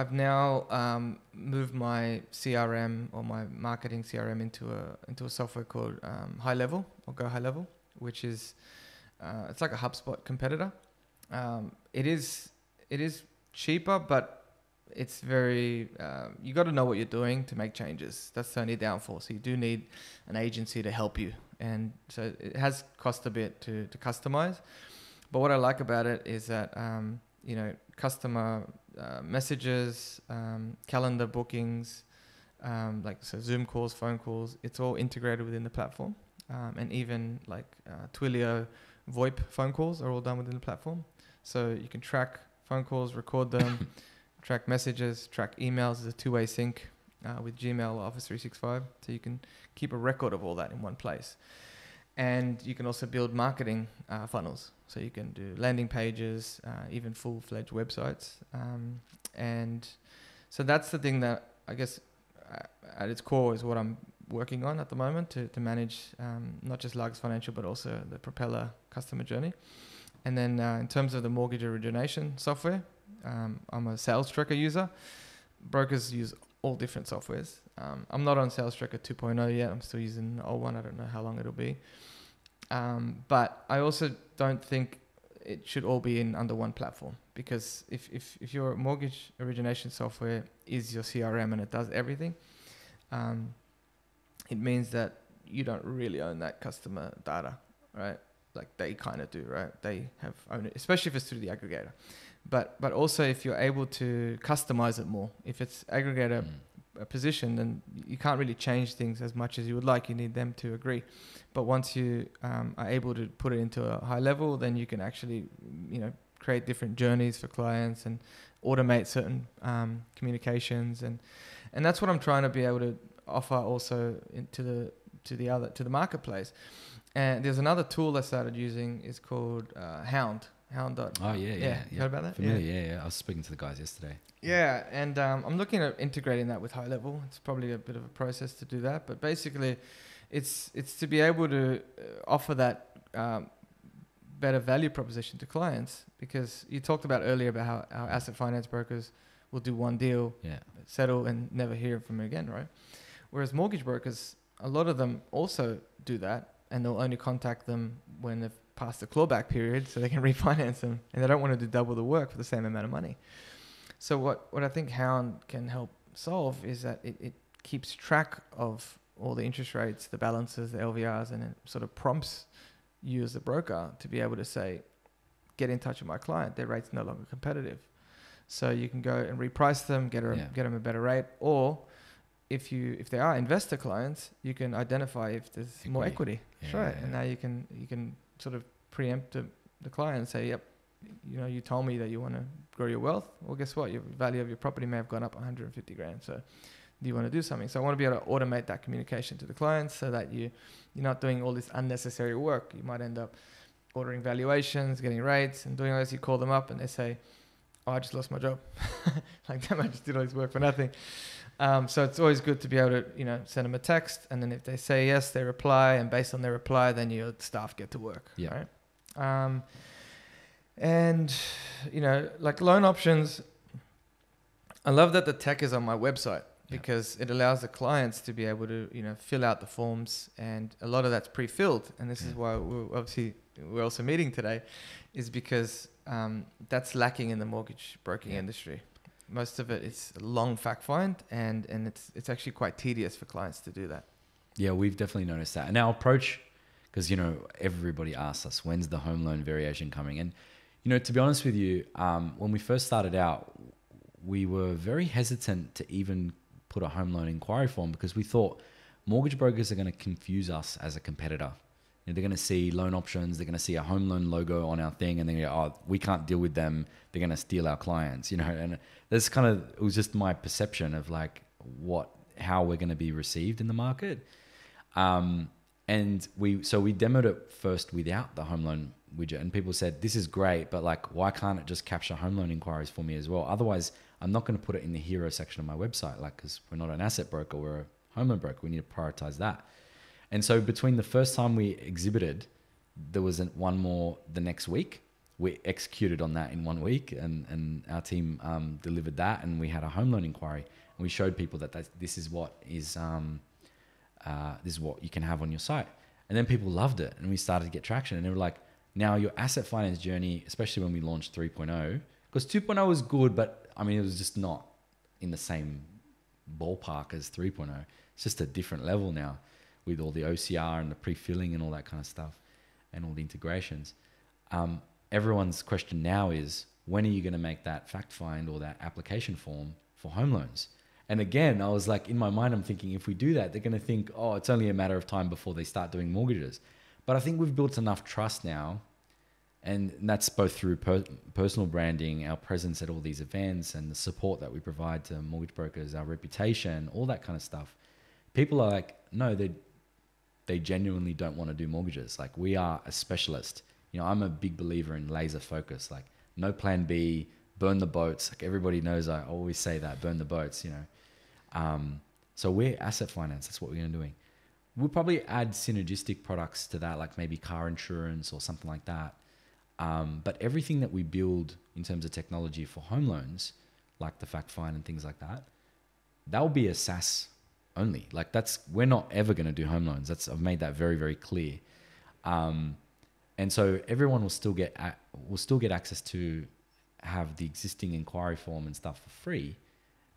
I've now moved my CRM or my marketing CRM into a software called HighLevel or GoHighLevel, which is it's like a HubSpot competitor. It is cheaper, but it's very you got to know what you're doing to make changes. That's the only downfall. So you do need an agency to help you, and so it has cost a bit to customize. But what I like about it is that you know, customer messages, calendar bookings, like so Zoom calls, phone calls, it's all integrated within the platform. And even like Twilio VoIP phone calls are all done within the platform. So you can track phone calls, record them, track messages, track emails. There's a two-way sync with Gmail or Office 365. So you can keep a record of all that in one place. And you can also build marketing funnels. So you can do landing pages, even full-fledged websites. And so that's the thing that I guess at its core is what I'm working on at the moment to manage not just Lagos Financial, but also the Propella customer journey. And then in terms of the mortgage origination software, I'm a Sales Tracker user. Brokers use all different softwares. I'm not on Sales Tracker 2.0 yet. I'm still using the old one. I don't know how long it'll be. But I also don't think it should all be in under one platform, because if your mortgage origination software is your CRM and it does everything, it means that you don't really own that customer data, right? Like they kind of do, right? They have owned it, especially if it's through the aggregator. But also if you're able to customize it more, if it's aggregator position, then you can't really change things as much as you would like. You need them to agree. But once you are able to put it into a HighLevel, then you can actually, you know, create different journeys for clients and automate certain communications. And that's what I'm trying to be able to offer also to the marketplace. And there's another tool I started using, is called Hound. Hound. Oh, yeah. Heard about that? Familiar, yeah. I was speaking to the guys yesterday. Yeah, and I'm looking at integrating that with HighLevel. It's probably a bit of a process to do that, but basically it's to be able to offer that better value proposition to clients, because you talked about earlier about how our asset finance brokers will do one deal, settle and never hear from them again, right? Whereas mortgage brokers, a lot of them also do that, and they'll only contact them when they've past the clawback period so they can refinance them, and they don't want to do double the work for the same amount of money. So what I think Hound can help solve is that it keeps track of all the interest rates, the balances, the LVRs, and it sort of prompts you as the broker to be able to say, get in touch with my client, their rate's no longer competitive. So you can go and reprice them, get them a better rate, or if they are investor clients, you can identify if there's more equity. And now you can sort of preempt the client and say, yep, you know, you told me that you want to grow your wealth. Well, guess what? Your value of your property may have gone up 150 grand. So do you want to do something? So I want to be able to automate that communication to the clients so that you're not doing all this unnecessary work. You might end up ordering valuations, getting rates, and doing all this. You call them up and they say, oh, I just lost my job. Like, damn, I just did all this work for nothing. So it's always good to be able to, send them a text, and then if they say yes, they reply, and based on their reply, then your staff get to work. Yeah. Right? And like loan options, I love that the tech is on my website because it allows the clients to be able to, fill out the forms, and a lot of that's pre-filled. And this is why we're also meeting today, is because that's lacking in the mortgage broking industry. Most of it is a long fact find, and it's actually quite tedious for clients to do that. Yeah, we've definitely noticed that. And our approach, because everybody asks us, when's the home loan variation coming? And to be honest with you, when we first started out, we were very hesitant to even put a home loan inquiry form, because we thought mortgage brokers are going to confuse us as a competitor. They're going to see loan options, they're going to see a home loan logo on our thing, and then we can't deal with them, they're going to steal our clients, and that's kind of, it was just my perception of like how we're going to be received in the market. And so we demoed it first without the home loan widget, and people said, this is great, but like, why can't it just capture home loan inquiries for me as well? Otherwise, I'm not going to put it in the hero section of my website, like, because we're not an asset broker, we're a home loan broker, we need to prioritize that. And so between the first time we exhibited, there wasn't one more the next week. We executed on that in 1 week, and our team delivered that, and we had a home loan inquiry, and we showed people that this is what you can have on your site. And then people loved it, and we started to get traction, and they were like, now your asset finance journey, especially when we launched 3.0, because 2.0 was good, but I mean, it was just not in the same ballpark as 3.0. It's just a different level now, with all the OCR and the pre-filling and all that kind of stuff, and all the integrations. Everyone's question now is, when are you going to make that fact find or that application form for home loans? And again, I was like, in my mind, I'm thinking, if we do that, they're going to think, oh, it's only a matter of time before they start doing mortgages. But I think we've built enough trust now, and that's both through personal branding, our presence at all these events, and the support that we provide to mortgage brokers, our reputation, all that kind of stuff. People are like, no, they genuinely don't want to do mortgages. Like, we are a specialist. I'm a big believer in laser focus, like no plan B, burn the boats. Like, everybody knows I always say that, burn the boats, So we're asset finance. That's what we're going to do. We'll probably add synergistic products to that, like maybe car insurance or something like that. But everything that we build in terms of technology for home loans, like the fact find and things like that, that'll be a SaaS only. Like, we're not ever going to do home loans. I've made that very, very clear. And so everyone will still get access to have the existing inquiry form and stuff for free.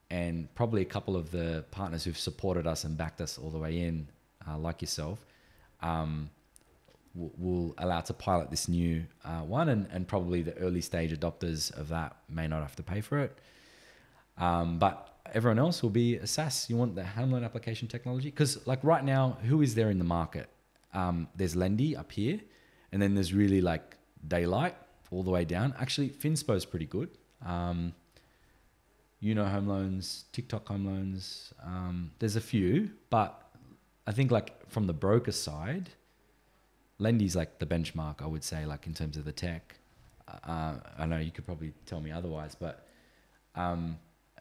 And probably a couple of the partners who've supported us and backed us all the way in, like yourself, will allow to pilot this new one. And probably the early stage adopters of that may not have to pay for it. But everyone else will be a SaaS. You want the home loan application technology? Because like right now, who is there in the market? There's Lendy up here, and then there's really like Daylight all the way down. Actually, Finspo's pretty good. Home loans, TikTok home loans. There's a few, but I think like from the broker side, Lendy's like the benchmark, I would say, like in terms of the tech. I know you could probably tell me otherwise, but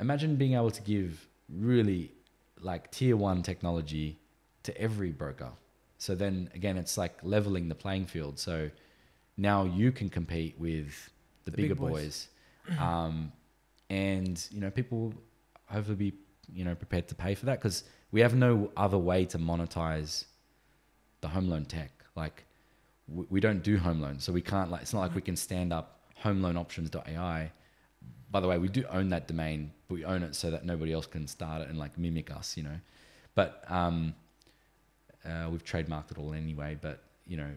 imagine being able to give really like tier 1 technology to every broker. So then again, it's like leveling the playing field. So now you can compete with the bigger boys. And, you know, people will hopefully be, you know, prepared to pay for that, because we have no other way to monetize the home loan tech. Like, we don't do home loans, so we can't, like, it's not like we can stand up homeloanoptions.ai. By the way, we do own that domain, but we own it so that nobody else can start it and like mimic us, you know. But we've trademarked it all anyway. But, you know,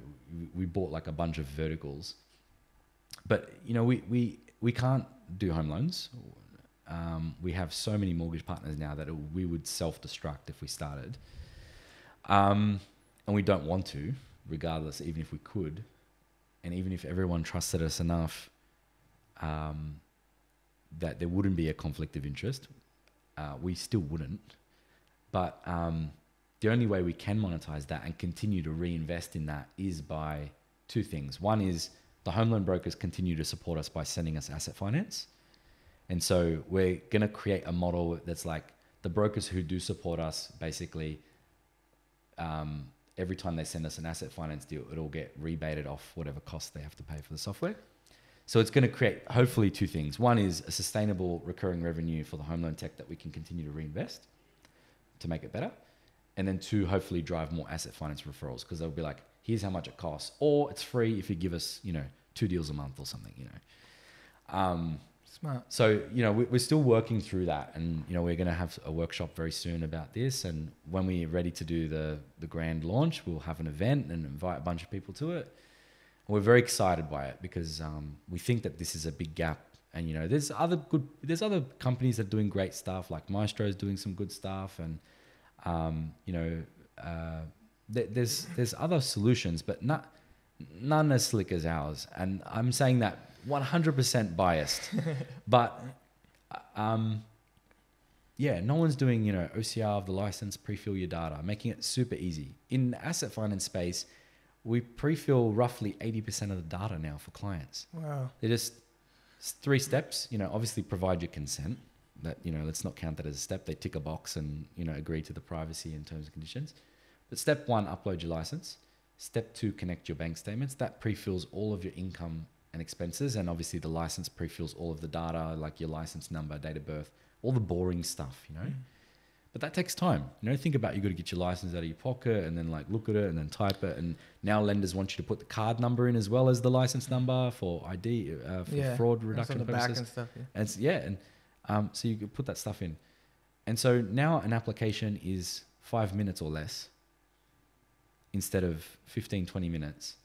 we bought like a bunch of verticals. But, you know, we can't do home loans. We have so many mortgage partners now that we would self-destruct if we started. And we don't want to, regardless, even if we could. And even if everyone trusted us enough that there wouldn't be a conflict of interest, we still wouldn't. But the only way we can monetize that and continue to reinvest in that is by two things. One is the home loan brokers continue to support us by sending us asset finance. And so we're going to create a model that's like the brokers who do support us, basically every time they send us an asset finance deal, it'll get rebated off whatever cost they have to pay for the software. So it's going to create hopefully two things. One is a sustainable recurring revenue for the home loan tech that we can continue to reinvest to make it better. And then two, hopefully drive more asset finance referrals, because they'll be like, here's how much it costs, or it's free if you give us, you know, 2 deals a month or something, you know. Smart. So, you know, we're still working through that, and, you know, we're going to have a workshop very soon about this. And when we're ready to do the grand launch, we'll have an event and invite a bunch of people to it. We're very excited by it because we think that this is a big gap. And, you know, there's other companies that are doing great stuff, like Maestro's doing some good stuff, and you know, there's other solutions, but none as slick as ours. And I'm saying that 100% biased, but yeah, no one's doing, you know, OCR of the license, pre-fill your data, making it super easy. In the asset finance space, we pre-fill roughly 80% of the data now for clients. Wow. They're just 3 steps, you know, obviously provide your consent. That, you know, let's not count that as a step. They tick a box and, you know, agree to the privacy and terms and conditions. But step 1, upload your license. Step 2, connect your bank statements. That pre-fills all of your income and expenses. And obviously the license pre-fills all of the data, like your license number, date of birth, all the boring stuff, you know. Mm. But that takes time. You know, think about, you got to get your license out of your pocket and then like look at it and then type it. And now lenders want you to put the card number in as well as the license number for ID, for fraud reduction on the purposes. Back and stuff, yeah. And yeah, and so you could put that stuff in. And so now an application is 5 minutes or less instead of 15, 20 minutes.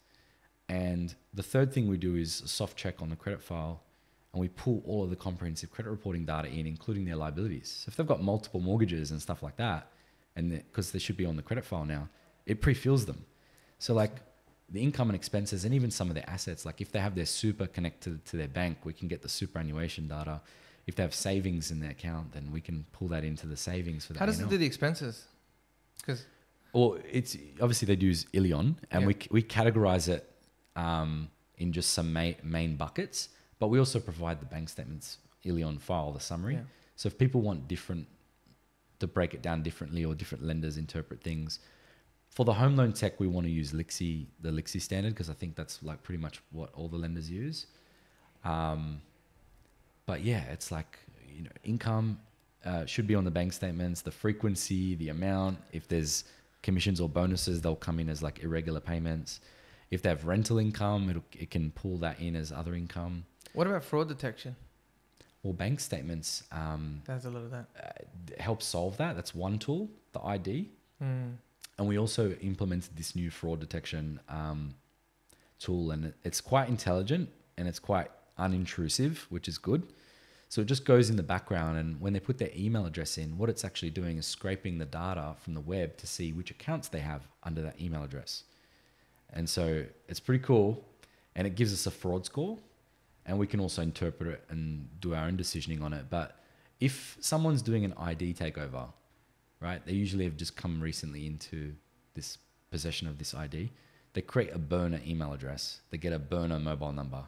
And the third thing we do is a soft check on the credit file, and we pull all of the comprehensive credit reporting data in, including their liabilities. So if they've got multiple mortgages and stuff like that, and because they should be on the credit file now, it pre-fills them. So like the income and expenses and even some of their assets, like if they have their super connected to their bank, we can get the superannuation data. If they have savings in their account, then we can pull that into the savings for that. How does it do the expenses? Because, well, it's obviously they do use Ilion, and we categorize it in just some main buckets, but we also provide the bank statements Ilion file, the summary. Yeah. So if people want to break it down differently, or different lenders interpret things, for the home loan tech, we want to use Lixi, the Lixi standard, because I think that's like pretty much what all the lenders use. But yeah, it's like, you know, income should be on the bank statements, the frequency, the amount. If there's commissions or bonuses, they'll come in as like irregular payments. If they have rental income, it can pull that in as other income. What about fraud detection? Well, bank statements. There's a lot of that. Help solve that. That's one tool, the ID. Mm. And we also implemented this new fraud detection tool, and it's quite intelligent and it's quite unintrusive, which is good. So it just goes in the background, and when they put their email address in, what it's actually doing is scraping the data from the web to see which accounts they have under that email address. And so it's pretty cool, and it gives us a fraud score, and we can also interpret it and do our own decisioning on it. But if someone's doing an ID takeover, right, they usually have just come recently into this possession of this ID. They create a burner email address. They get a burner mobile number.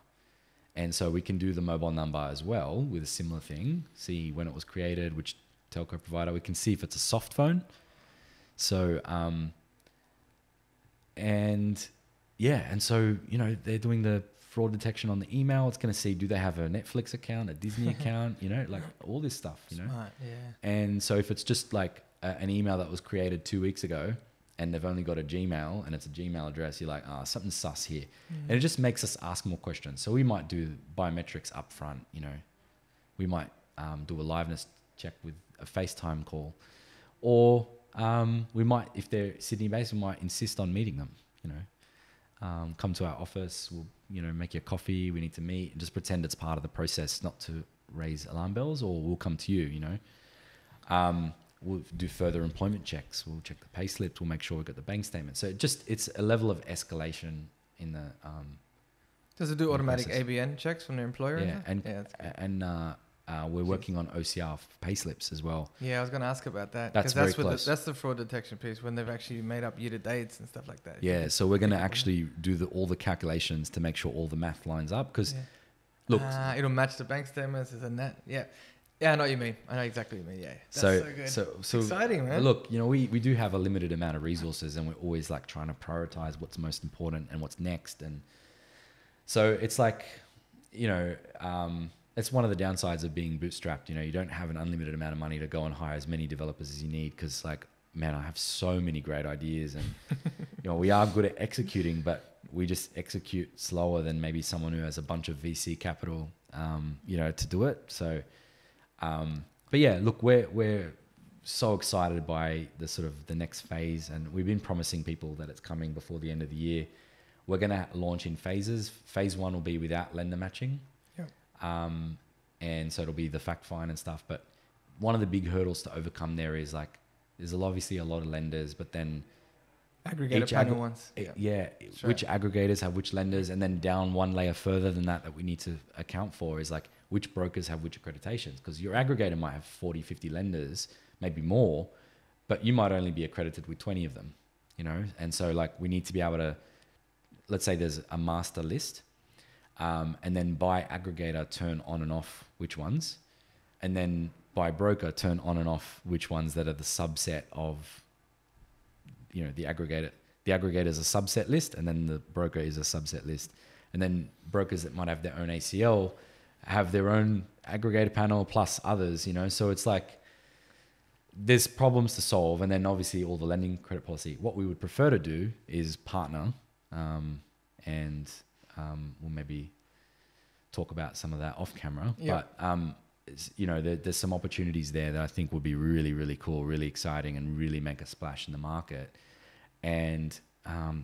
And so we can do the mobile number as well with a similar thing, see when it was created, which telco provider. We can see if it's a soft phone. So, and Yeah, and so, you know, they're doing the fraud detection on the email. It's going to see, do they have a Netflix account, a Disney account, you know, like all this stuff, you know. Smart, yeah. And so if it's just like an email that was created 2 weeks ago and they've only got a Gmail and it's a Gmail address, you're like, ah, something's sus here. And it just makes us ask more questions. So we might do biometrics up front, you know. We might do a liveness check with a FaceTime call. Or we might, if they're Sydney-based, we might insist on meeting them, you know. Come to our office, we'll, you know, make your coffee, we need to meet, and just pretend it's part of the process, not to raise alarm bells, or we'll come to you, you know. We'll do further employment checks, we'll check the pay slips, we'll make sure we've got the bank statement. So it just, it's a level of escalation in the does it do automatic process. ABN checks from the employer? Yeah, and we're working on OCR pay slips as well. Yeah, I was going to ask about that. That's very close. That's the fraud detection piece, when they've actually made up year to dates and stuff like that. Yeah, so we're going to actually do all the calculations to make sure all the math lines up, because look, it'll match the bank statements and that. Yeah, yeah, I know what you mean. I know exactly what you mean. Yeah, that's so good. So exciting, man. Look, you know, we do have a limited amount of resources, and we're always like trying to prioritize what's most important and what's next, and so it's like, you know. It's one of the downsides of being bootstrapped. You know, you don't have an unlimited amount of money to go and hire as many developers as you need, because, like, man, I have so many great ideas, and you know, we are good at executing, but we just execute slower than maybe someone who has a bunch of VC capital, you know, to do it. So, but yeah, look, we're so excited by the sort of the next phase, and we've been promising people that it's coming before the end of the year. We're going to launch in phases. Phase one will be without lender matching. And so it'll be the fact find and stuff. But one of the big hurdles to overcome there is, like, there's obviously a lot of lenders, but then aggregator panel ones. Which aggregators have which lenders, and then down one layer further than that we need to account for is, like, which brokers have which accreditations, because your aggregator might have 40, 50 lenders, maybe more, but you might only be accredited with 20 of them, you know? And so, like, we need to be able to, let's say there's a master list. And then by aggregator, turn on and off which ones, and then by broker, turn on and off which ones that are the subset of, you know, the aggregator. The aggregator is a subset list, and then the broker is a subset list. And then brokers that might have their own ACL have their own aggregator panel plus others, you know. So it's like there's problems to solve. And then obviously all the lending credit policy. What we would prefer to do is partner, and... we'll maybe talk about some of that off camera, but you know, there's some opportunities there that I think would be really, really cool, really exciting, and really make a splash in the market. And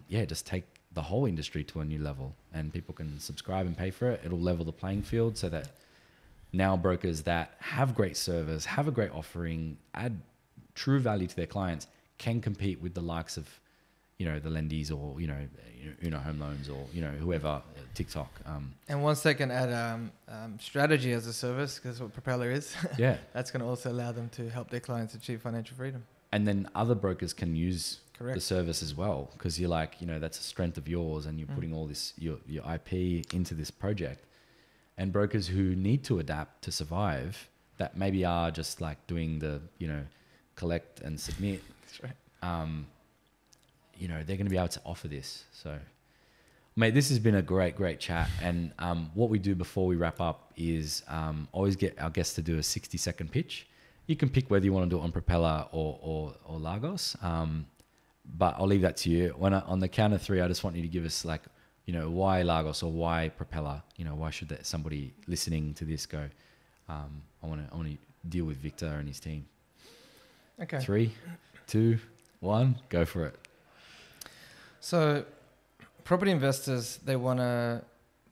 yeah, just take the whole industry to a new level, and people can subscribe and pay for it. It'll level the playing field so that now brokers that have great service, have a great offering, add true value to their clients, can compete with the likes of, you know, the Lendies, or, you know, Uno Home Loans, or, you know, whoever, TikTok. And once they can add strategy as a service, because what Propella is, that's going to also allow them to help their clients achieve financial freedom. And then other brokers can use the service as well, because you're like, you know, that's a strength of yours, and you're putting all this, your IP into this project. And brokers who need to adapt to survive, that maybe are just like doing the, you know, collect and submit. You know, they're going to be able to offer this. So, mate, this has been a great, great chat. And what we do before we wrap up is always get our guests to do a 60-second pitch. You can pick whether you want to do it on Propella or Lagos. But I'll leave that to you. On the count of three, I just want you to give us, like, you know, why Lagos or why Propella? You know, why should somebody listening to this go, I want to deal with Victor and his team? Okay. 3, 2, 1, go for it. So, property investors, they want to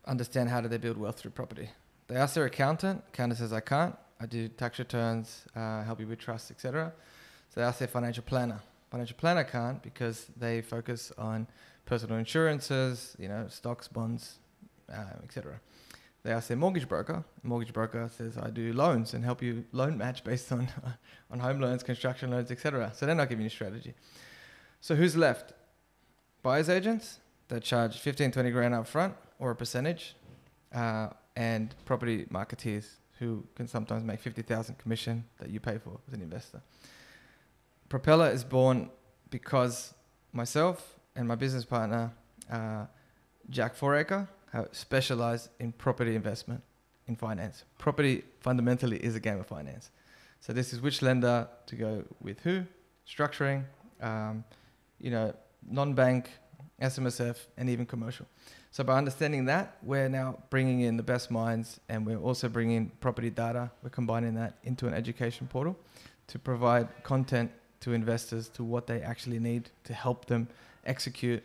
understand, how do they build wealth through property? They ask their accountant. Accountant says, I can't. I do tax returns, help you with trust, etc. So they ask their financial planner. Financial planner can't, because they focus on personal insurances, you know, stocks, bonds, etc. They ask their mortgage broker. Mortgage broker says, I do loans and help you loan match based on on home loans, construction loans, etc. So they're not giving you strategy. So who's left? Buyer's agents that charge 15, 20 grand up front, or a percentage, and property marketeers who can sometimes make 50,000 commission that you pay for as an investor. Propella is born because myself and my business partner Jack Foraker, specialized in property investment, in finance. Property fundamentally is a game of finance. So this is which lender to go with who, structuring, you know, non-bank, SMSF, and even commercial. So by understanding that, we're now bringing in the best minds, and we're also bringing in property data. We're combining that into an education portal to provide content to investors to what they actually need to help them execute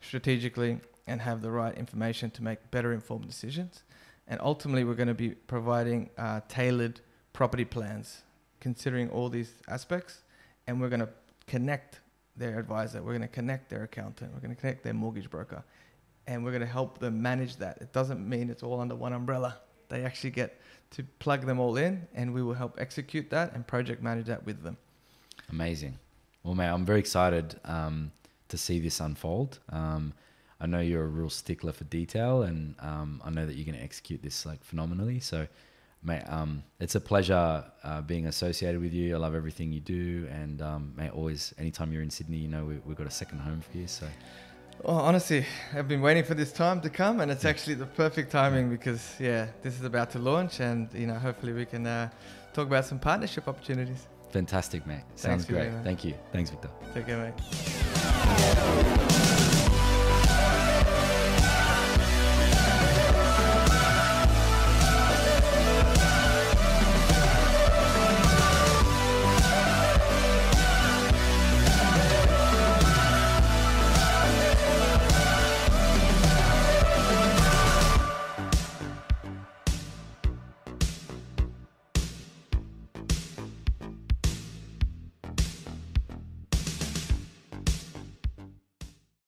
strategically and have the right information to make better informed decisions. And ultimately, we're going to be providing tailored property plans, considering all these aspects. And we're going to connect their advisor. We're going to connect their accountant. We're going to connect their mortgage broker. And we're going to help them manage that. It doesn't mean it's all under one umbrella. They actually get to plug them all in, and we will help execute that and project manage that with them. Amazing. Well, mate, I'm very excited to see this unfold. I know you're a real stickler for detail, and I know that you're going to execute this like phenomenally. So, mate, it's a pleasure being associated with you. I love everything you do, and mate, always, anytime you're in Sydney, you know we've got a second home for you. So, well, honestly, I've been waiting for this time to come, and it's actually the perfect timing because this is about to launch, and you know hopefully we can talk about some partnership opportunities. Fantastic, mate. Sounds great. Thank you. Thanks, Victor. Take care, mate.